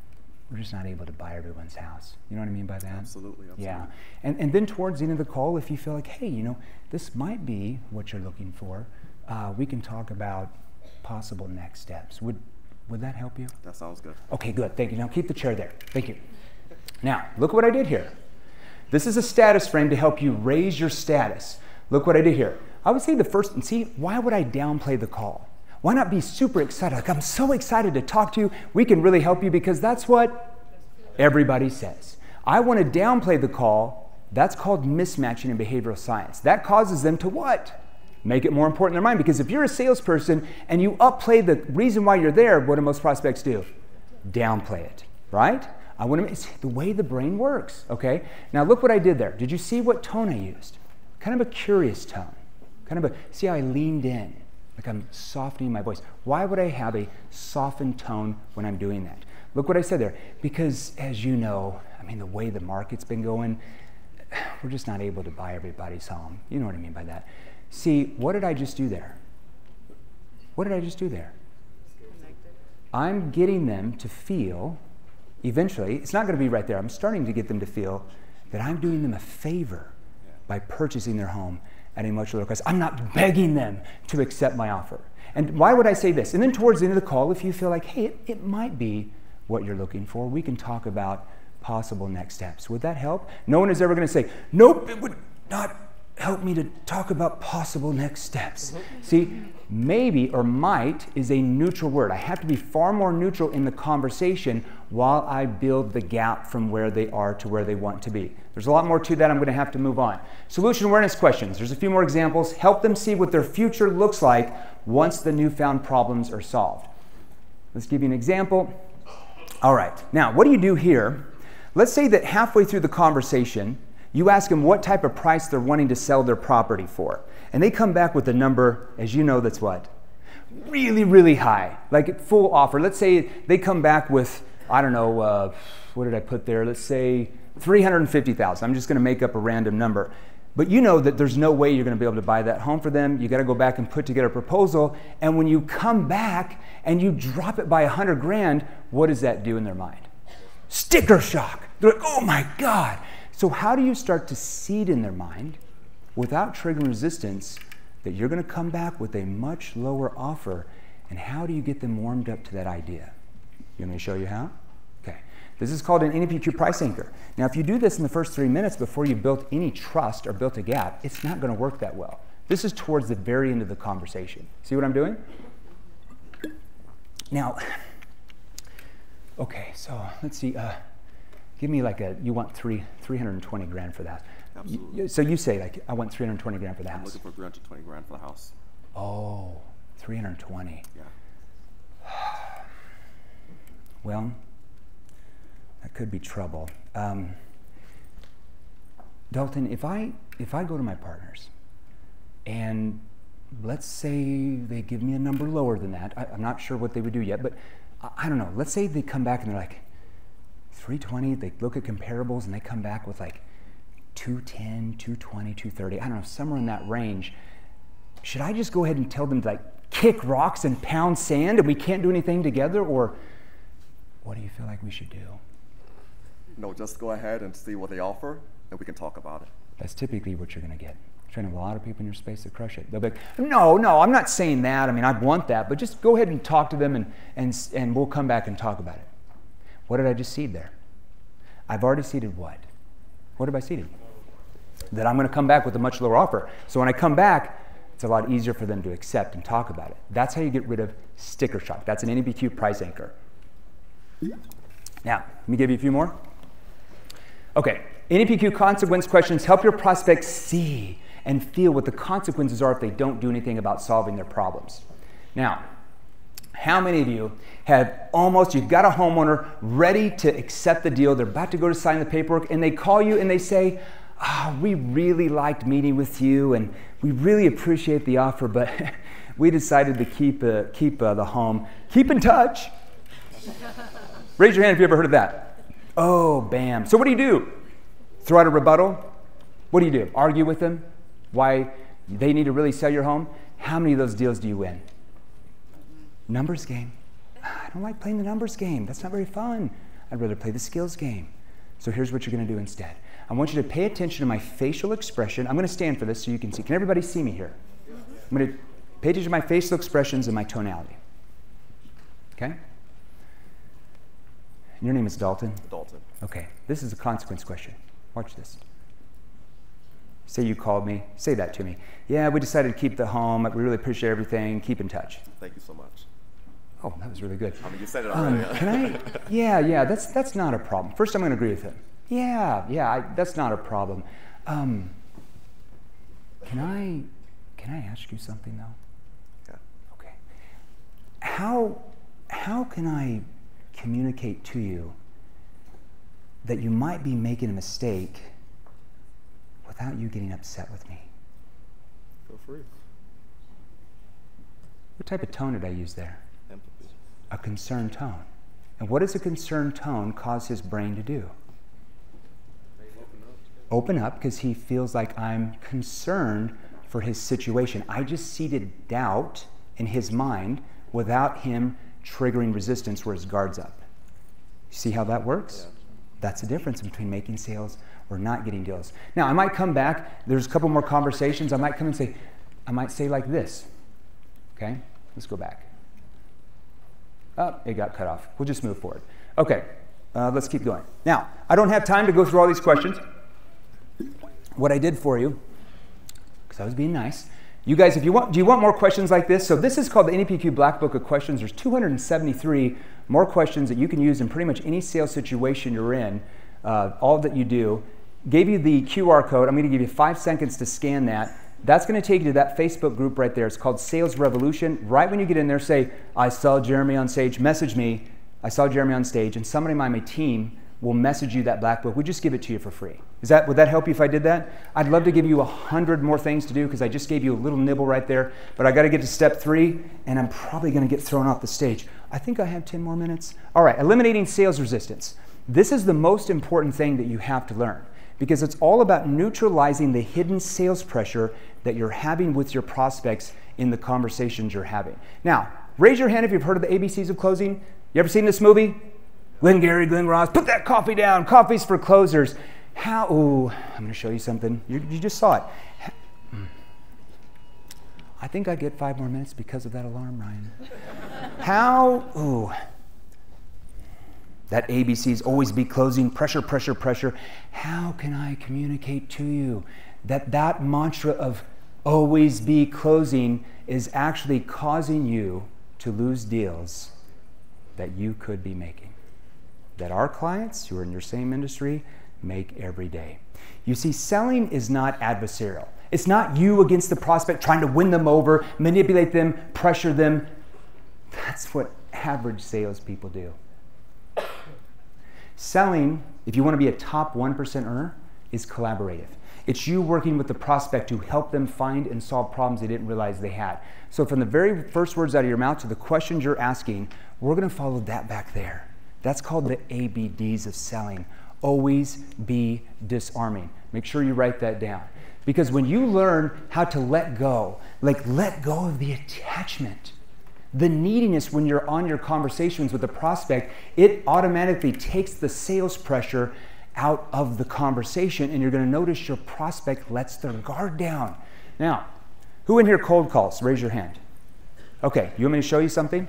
we're just not able to buy everyone's house. You know what I mean by that? Absolutely, absolutely. Yeah, and then towards the end of the call, if you feel like, hey, you know, this might be what you're looking for, we can talk about possible next steps. Would that help you? That sounds good. Okay, good, thank you. Now keep the chair there, thank you. Now, look what I did here. This is a status frame to help you raise your status. Look what I did here. I would say the first, and see, why would I downplay the call? Why not be super excited? Like, I'm so excited to talk to you. We can really help you because that's what everybody says. I want to downplay the call. That's called mismatching in behavioral science. That causes them to what? Make it more important in their mind, because if you're a salesperson and you upplay the reason why you're there, what do most prospects do? Downplay it, right? I want to make the way the brain works, okay? Now look what I did there. Did you see what tone I used? Kind of a curious tone. Kind of a, see how I leaned in? Like I'm softening my voice. Why would I have a softened tone when I'm doing that? Look what I said there. Because as you know, I mean, the way the market's been going, we're just not able to buy everybody's home. You know what I mean by that. See, what did I just do there? What did I just do there? I'm getting them to feel, eventually, it's not going to be right there. I'm starting to get them to feel that I'm doing them a favor by purchasing their home at a much lower cost. I'm not begging them to accept my offer. And why would I say this? And then towards the end of the call, if you feel like, hey, it might be what you're looking for, we can talk about possible next steps. Would that help? No one is ever going to say, nope, it would not help me to talk about possible next steps. See, maybe or might is a neutral word. I have to be far more neutral in the conversation while I build the gap from where they are to where they want to be. There's a lot more to that. I'm going to have to move on. Solution awareness questions. There's a few more examples. Help them see what their future looks like once the newfound problems are solved. Let's give you an example. All right. Now, what do you do here? Let's say that halfway through the conversation, you ask them what type of price they're wanting to sell their property for. And they come back with a number, as you know, that's what? Really, really high, like full offer. Let's say they come back with, I don't know, what did I put there? Let's say $350,000. I'm just going to make up a random number. But you know that there's no way you're going to be able to buy that home for them. You got to go back and put together a proposal. And when you come back and you drop it by 100 grand, what does that do in their mind? Sticker shock. They're like, oh my God. So how do you start to seed in their mind without triggering resistance that you're going to come back with a much lower offer, and how do you get them warmed up to that idea? You want me to show you how? Okay. This is called an NEPQ price anchor. Now, if you do this in the first 3 minutes before you built any trust or built a gap, it's not going to work that well. This is towards the very end of the conversation. See what I'm doing? Now, okay, so let's see. Give me like you want 320 grand for that. Absolutely. So you say like, I want 320 grand for the house. I'm looking for 320 grand for the house. Oh, 320. Yeah. Well, that could be trouble. Dalton, if I go to my partners and let's say they give me a number lower than that, I'm not sure what they would do yet, but I don't know. Let's say they come back and they're like, 320, they look at comparables and they come back with like 210, 220, 230, I don't know, somewhere in that range. Should I just go ahead and tell them to like kick rocks and pound sand and we can't do anything together, or what do you feel like we should do? No, just go ahead and see what they offer and we can talk about it. That's typically what you're going to get. Trying to have a lot of people in your space to crush it. They'll be like, no, I'm not saying that. I mean, I want that, but just go ahead and talk to them and we'll come back and talk about it. What did I just seed there? I've already seeded what? What have I seeded? That I'm going to come back with a much lower offer. So when I come back, it's a lot easier for them to accept and talk about it. That's how you get rid of sticker shock. That's an NEPQ price anchor. Now, let me give you a few more. Okay, NEPQ consequence questions help your prospects see and feel what the consequences are if they don't do anything about solving their problems. Now, how many of you have you've got a homeowner ready to accept the deal, they're about to go to sign the paperwork, and they call you and they say, oh, we really liked meeting with you and we really appreciate the offer, but we decided to keep the home. Keep in touch. Raise your hand if you ever heard of that. Oh, bam. So what do you do? Throw out a rebuttal? What do you do? Argue with them? Why they need to really sell your home? How many of those deals do you win? Numbers game. I don't like playing the numbers game. That's not very fun. I'd rather play the skills game. So here's what you're going to do instead. I want you to pay attention to my facial expression. I'm going to stand for this so you can see. Can everybody see me here? I'm going to pay attention to my facial expressions and my tonality. Okay? Your name is Dalton? Dalton. Okay. This is a consequence question. Watch this. Say you called me. Say that to me. Yeah, we decided to keep the home. We really appreciate everything. Keep in touch. Thank you so much. Oh, that was really good. I mean, you said it already. Yeah, that's not a problem. First, I'm going to agree with him. Yeah, that's not a problem. Can I Can I ask you something now? Yeah. Okay. How can I communicate to you that you might be making a mistake without you getting upset with me? Feel free. What type of tone did I use there? Empathy. A concerned tone. And what does a concerned tone cause his brain to do? Open up, because he feels like I'm concerned for his situation. I just seeded doubt in his mind without him triggering resistance where his guard's up. See how that works? Yeah. That's the difference between making sales or not getting deals. Now, I might come back. There's a couple more conversations. I might come and say, I might say like this. Okay, let's go back. Oh, it got cut off. We'll just move forward. Okay, let's keep going. Now, I don't have time to go through all these questions. What I did for you, because I was being nice, you guys, if you want, do you want more questions like this? So this is called the NEPQ Black Book of Questions. There's 273 more questions that you can use in pretty much any sales situation you're in, all that you do. Gave you the QR code. I'm going to give you 5 seconds to scan that. That's going to take you to that Facebook group right there. It's called Sales Revolution. Right when you get in there, say, I saw Jeremy on stage. Message me. I saw Jeremy on stage. And somebody on my team will message you that black book. We just give it to you for free. Would that help you if I did that? I'd love to give you 100 more things to do because I just gave you a little nibble right there. But I got to get to step 3, and I'm probably going to get thrown off the stage. I think I have 10 more minutes. All right, eliminating sales resistance. This is the most important thing that you have to learn, because it's all about neutralizing the hidden sales pressure that you're having with your prospects in the conversations you're having. Now, raise your hand if you've heard of the ABCs of closing. You ever seen this movie? Glenn Gary, Glenn Ross, put that coffee down. Coffee's for closers. How, ooh, I'm gonna show you something. You just saw it. I think I get 5 more minutes because of that alarm, Ryan. How, ooh. That ABC's always be closing, pressure, pressure, pressure. How can I communicate to you that that mantra of always be closing is actually causing you to lose deals that you could be making, that our clients who are in your same industry make every day? You see, selling is not adversarial. It's not you against the prospect trying to win them over, manipulate them, pressure them. That's what average salespeople do. Selling, if you want to be a top 1% earner, is collaborative. It's you working with the prospect to help them find and solve problems they didn't realize they had. So from the very first words out of your mouth to the questions you're asking, we're going to follow that back there. That's called the ABDs of selling. Always be disarming. Make sure you write that down. Because when you learn how to let go, like let go of the attachment, the neediness when you're on your conversations with a prospect, it automatically takes the sales pressure out of the conversation, and you're going to notice your prospect lets their guard down. Now, who in here cold calls? Raise your hand. Okay, you want me to show you something?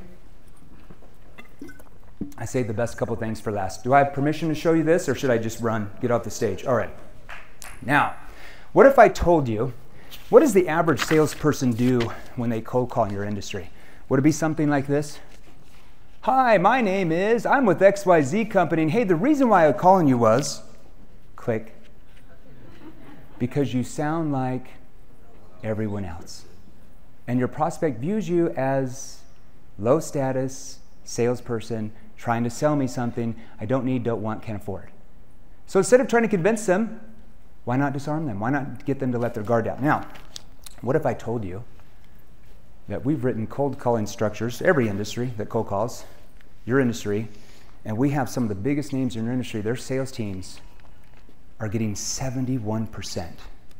I saved the best couple things for last. Do I have permission to show you this, or should I just run, get off the stage? All right. Now, what if I told you, what does the average salesperson do when they cold call in your industry? Would it be something like this? Hi, my name is, I'm with XYZ Company, and hey, the reason why I'm calling you was, click, because you sound like everyone else. And your prospect views you as low status salesperson trying to sell me something I don't need, don't want, can't afford. So instead of trying to convince them, why not disarm them? Why not get them to let their guard down? Now, what if I told you that we've written cold calling structures, every industry that cold calls, your industry, and we have some of the biggest names in your industry, their sales teams are getting 71%.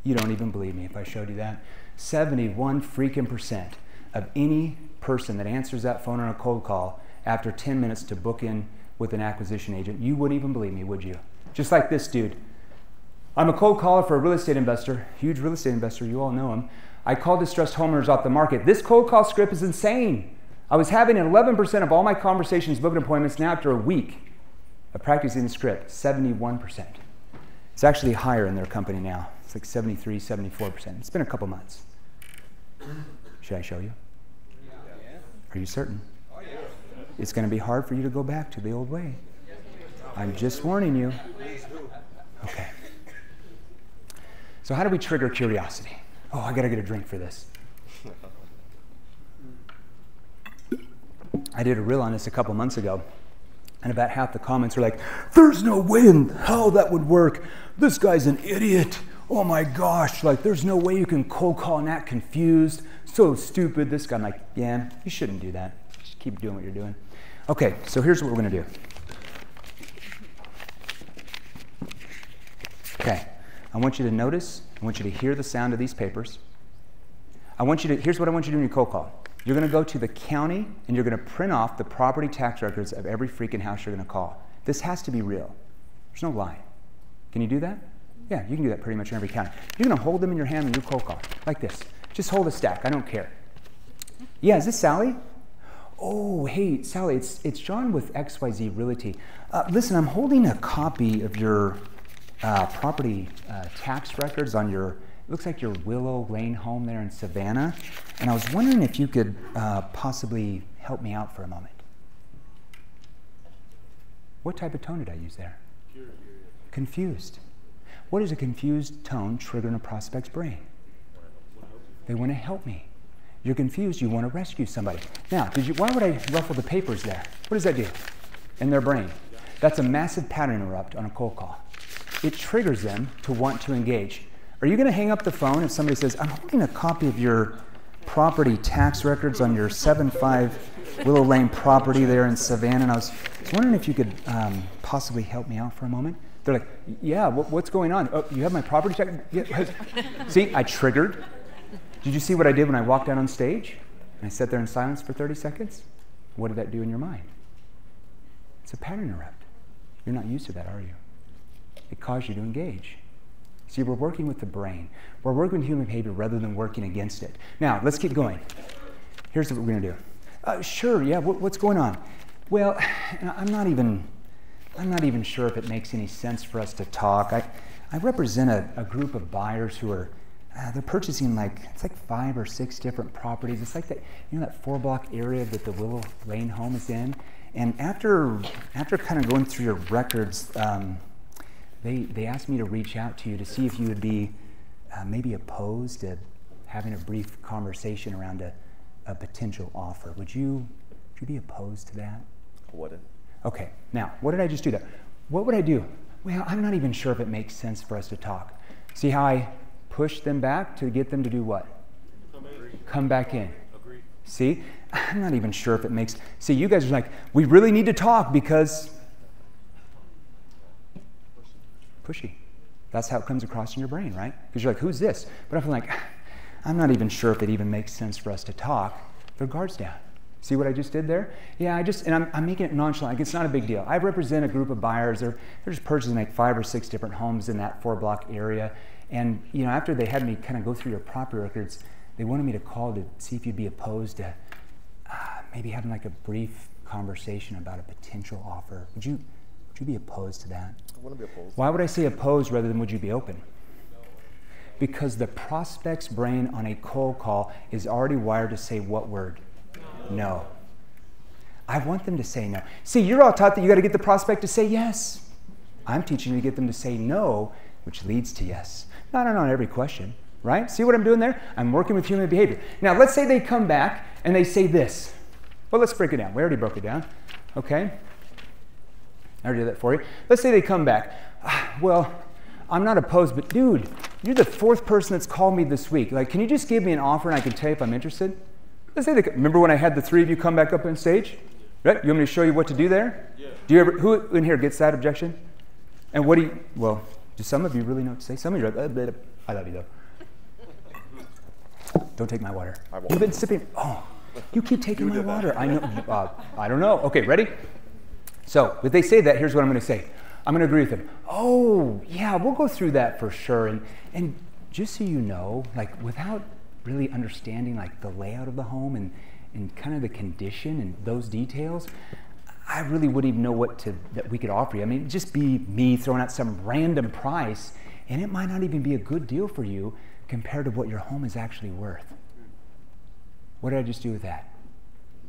You don't even believe me if I showed you that. 71% freaking of any person that answers that phone on a cold call after 10 minutes to book in with an acquisition agent. You wouldn't even believe me, would you? Just like this dude. I'm a cold caller for a real estate investor, huge real estate investor, you all know him. I called distressed homeowners off the market. This cold call script is insane. I was having 11% of all my conversations, booking appointments. Now after a week of practicing the script, 71%. It's actually higher in their company now. It's like 73, 74%. It's been a couple months. Should I show you? Yeah. Are you certain? Oh, yeah. It's going to be hard for you to go back to the old way. I'm just warning you. Okay. So how do we trigger curiosity? Oh, I gotta get a drink for this. I did a reel on this a couple months ago, and about half the comments were like, there's no way in hell that would work. This guy's an idiot. Oh my gosh, like there's no way you can cold call and act confused. So stupid, this guy. I'm like, yeah, you shouldn't do that. Just keep doing what you're doing. Okay, so here's what we're gonna do. Okay, I want you to notice, I want you to hear the sound of these papers. I want you to, here's what I want you to do in your cold call. You're gonna go to the county and you're gonna print off the property tax records of every freaking house you're gonna call. This has to be real. There's no lie. Can you do that? Yeah, you can do that pretty much in every county. You're gonna hold them in your hand when you cold call, like this. Just hold a stack, I don't care. Yeah, is this Sally? Oh, hey, Sally, it's John with XYZ Realty. Listen, I'm holding a copy of your property tax records on your, it looks like your Willow Lane home there in Savannah. And I was wondering if you could possibly help me out for a moment. What type of tone did I use there? Confused. What is a confused tone triggering a prospect's brain? They want to help me. You're confused, you want to rescue somebody. Now, why would I ruffle the papers there? What does that do in their brain? That's a massive pattern interrupt on a cold call. It triggers them to want to engage. Are you going to hang up the phone if somebody says, I'm holding a copy of your property tax records on your 75 Willow Lane property there in Savannah, and I was wondering if you could possibly help me out for a moment? They're like, yeah, what's going on? Oh, you have my property tax? Yeah. See, I triggered. Did you see what I did when I walked out on stage? And I sat there in silence for 30 seconds? What did that do in your mind? It's a pattern interrupt. You're not used to that, are you? It caused you to engage. See, we're working with the brain. We're working with human behavior rather than working against it. Now, let's keep going. Here's what we're gonna do. Sure, yeah, what's going on? Well, I'm not even sure if it makes any sense for us to talk. I represent a group of buyers who are they're purchasing like 5 or 6 different properties. It's like that, you know, that 4-block area that the Willow Lane home is in. And after kind of going through your records, they asked me to reach out to you to see if you would be maybe opposed to having a brief conversation around a potential offer. Would you be opposed to that? I wouldn't. Okay. Now, what did I just do there? What would I do? Well, I'm not even sure if it makes sense for us to talk. See how I push them back to get them to do what? Come back in. Agree. See? I'm not even sure if it makes... See, you guys are like, we really need to talk because... Pushy. That's how it comes across in your brain, right? Because you're like, who's this? But if I'm like, I'm not even sure if it even makes sense for us to talk, their guard's down. See what I just did there? Yeah, I'm making it nonchalant. Like, it's not a big deal. I represent a group of buyers. They're just purchasing like 5 or 6 different homes in that 4-block area. And you know, after they had me kind of go through your property records, they wanted me to call to see if you'd be opposed to maybe having like a brief conversation about a potential offer. Would you be opposed to that? I wouldn't be opposed. Why would I say opposed rather than would you be open? Because the prospect's brain on a cold call is already wired to say what word? No. I want them to say no. See, you're all taught that you got to get the prospect to say yes. I'm teaching you to get them to say no, which leads to yes. Not on every question, right? See what I'm doing there? I'm working with human behavior. Now, let's say they come back and they say this. Well, let's break it down. We already broke it down. Okay. I already did that for you. Let's say they come back. Well, I'm not opposed, but dude, you're the 4th person that's called me this week. Like, can you just give me an offer and I can tell you if I'm interested? Let's say they remember when I had the 3 of you come back up on stage? Right? You want me to show you what to do there? Yeah. Do you ever, who in here gets that objection? And what do you, well, do some of you really know what to say? Some of you are like, I love you though. Don't take my water. I won't. You've been sipping, oh, you keep taking my water. I know, I don't know. Okay, ready? So, if they say that, here's what I'm gonna say. I'm gonna agree with them. Oh, yeah, we'll go through that for sure. And just so you know, like without really understanding like the layout of the home and kind of the condition and those details, I really wouldn't even know what that we could offer you. I mean, it'd just be me throwing out some random price, and it might not even be a good deal for you compared to what your home is actually worth. What did I just do with that?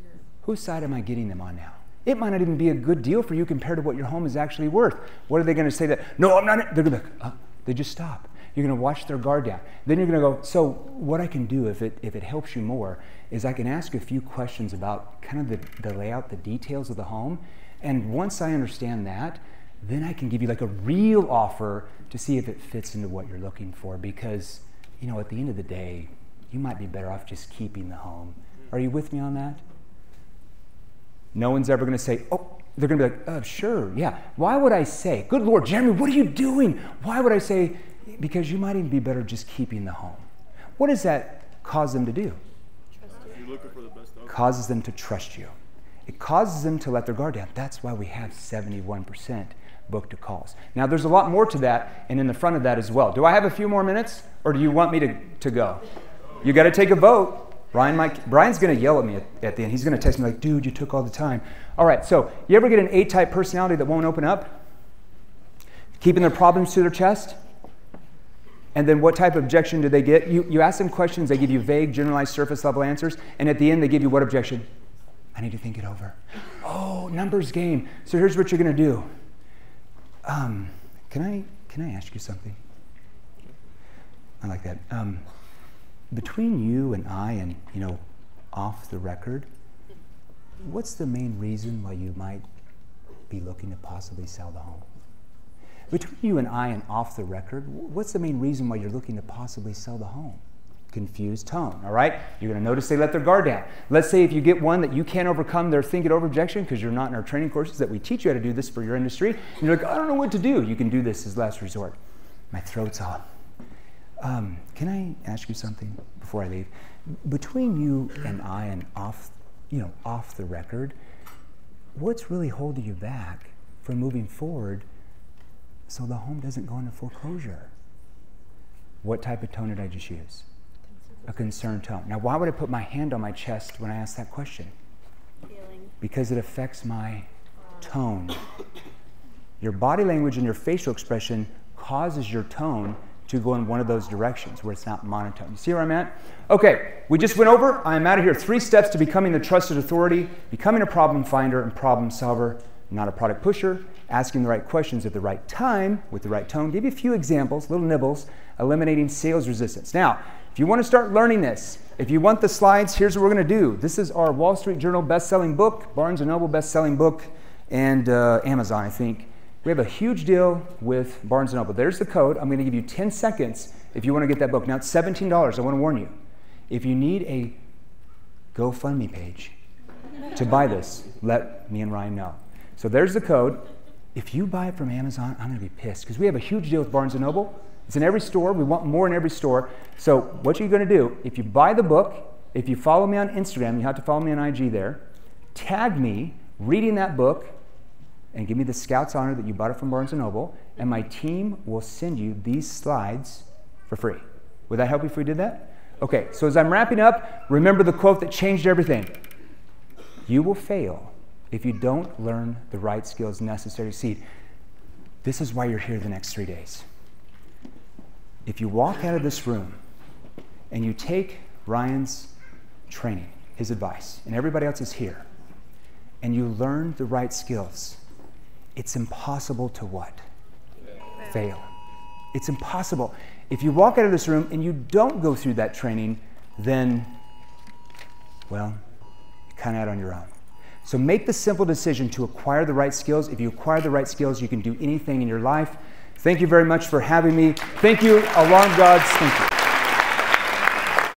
Yeah. Whose side am I getting them on now? It might not even be a good deal for you compared to what your home is actually worth. What are they gonna say that? No, I'm not, they're gonna be like, they just stop. You're going to watch their guard down. Then you're going to go, so what I can do, if it helps you more, is I can ask a few questions about kind of the layout, the details of the home. And once I understand that, then I can give you like a real offer to see if it fits into what you're looking for. Because, you know, at the end of the day, you might be better off just keeping the home. Are you with me on that? No one's ever going to say, oh, they're going to be like, oh, sure, yeah. Why would I say, good Lord, Jeremy, what are you doing? Why would I say, because you might even be better just keeping the home. What does that cause them to do? You're looking for the best outcome. Causes them to trust you. It causes them to let their guard down. That's why we have 71% book to calls. Now, there's a lot more to that, and in the front of that as well. Do I have a few more minutes, or do you want me to go? You got to take a vote. Brian's going to yell at me at the end. He's going to text me like, dude, you took all the time. All right, so you ever get an A-type personality that won't open up? Keeping their problems to their chest? And then what type of objection do they get? You ask them questions, they give you vague, generalized, surface-level answers, and at the end they give you what objection? I need to think it over. Oh, numbers game. So here's what you're going to do. Can I ask you something? I like that. Between you and I, and you know, off the record, what's the main reason why you might be looking to possibly sell the home? Between you and I, and off the record, what's the main reason why you're looking to possibly sell the home? Confused tone, all right? You're going to notice they let their guard down. Let's say if you get one that you can't overcome their think it over objection because you're not in our training courses that we teach you how to do this for your industry, and you're like, I don't know what to do. You can do this as last resort. My throat's hot. Can I ask you something before I leave? Between you and I, and off the record, what's really holding you back from moving forward so the home doesn't go into foreclosure? What type of tone did I just use? A concerned tone. Now, why would I put my hand on my chest when I ask that question? Feeling. Because it affects my tone. Your body language and your facial expression causes your tone to go in one of those directions where it's not monotone. You see where I'm at? Okay, we just went over. I'm out of here. 3 steps to becoming the trusted authority: becoming a problem finder and problem solver, not a product pusher, asking the right questions at the right time with the right tone. Give you a few examples, little nibbles, eliminating sales resistance. Now, if you want to start learning this, if you want the slides, here's what we're going to do. This is our Wall Street Journal best-selling book, Barnes & Noble best-selling book, and Amazon, I think. We have a huge deal with Barnes & Noble. There's the code. I'm going to give you 10 seconds if you want to get that book. Now, it's $17. I want to warn you. If you need a GoFundMe page to buy this, let me and Ryan know. So there's the code. If you buy it from Amazon, I'm going to be pissed because we have a huge deal with Barnes & Noble. It's in every store. We want more in every store. So what you're going to do, if you buy the book, if you follow me on Instagram, you have to follow me on IG there, tag me reading that book, and give me the Scout's honor that you bought it from Barnes & Noble, and my team will send you these slides for free. Would that help you if we did that? Okay, so as I'm wrapping up, remember the quote that changed everything. You will fail if you don't learn the right skills necessary to succeed. This is why you're here the next 3 days. If you walk out of this room and you take Ryan's training, his advice, and everybody else is here, and you learn the right skills, it's impossible to what? Fail. It's impossible. If you walk out of this room and you don't go through that training, then, well, you're kind of out on your own. So make the simple decision to acquire the right skills. If you acquire the right skills, you can do anything in your life. Thank you very much for having me. Thank you, alarm gods. Thank you.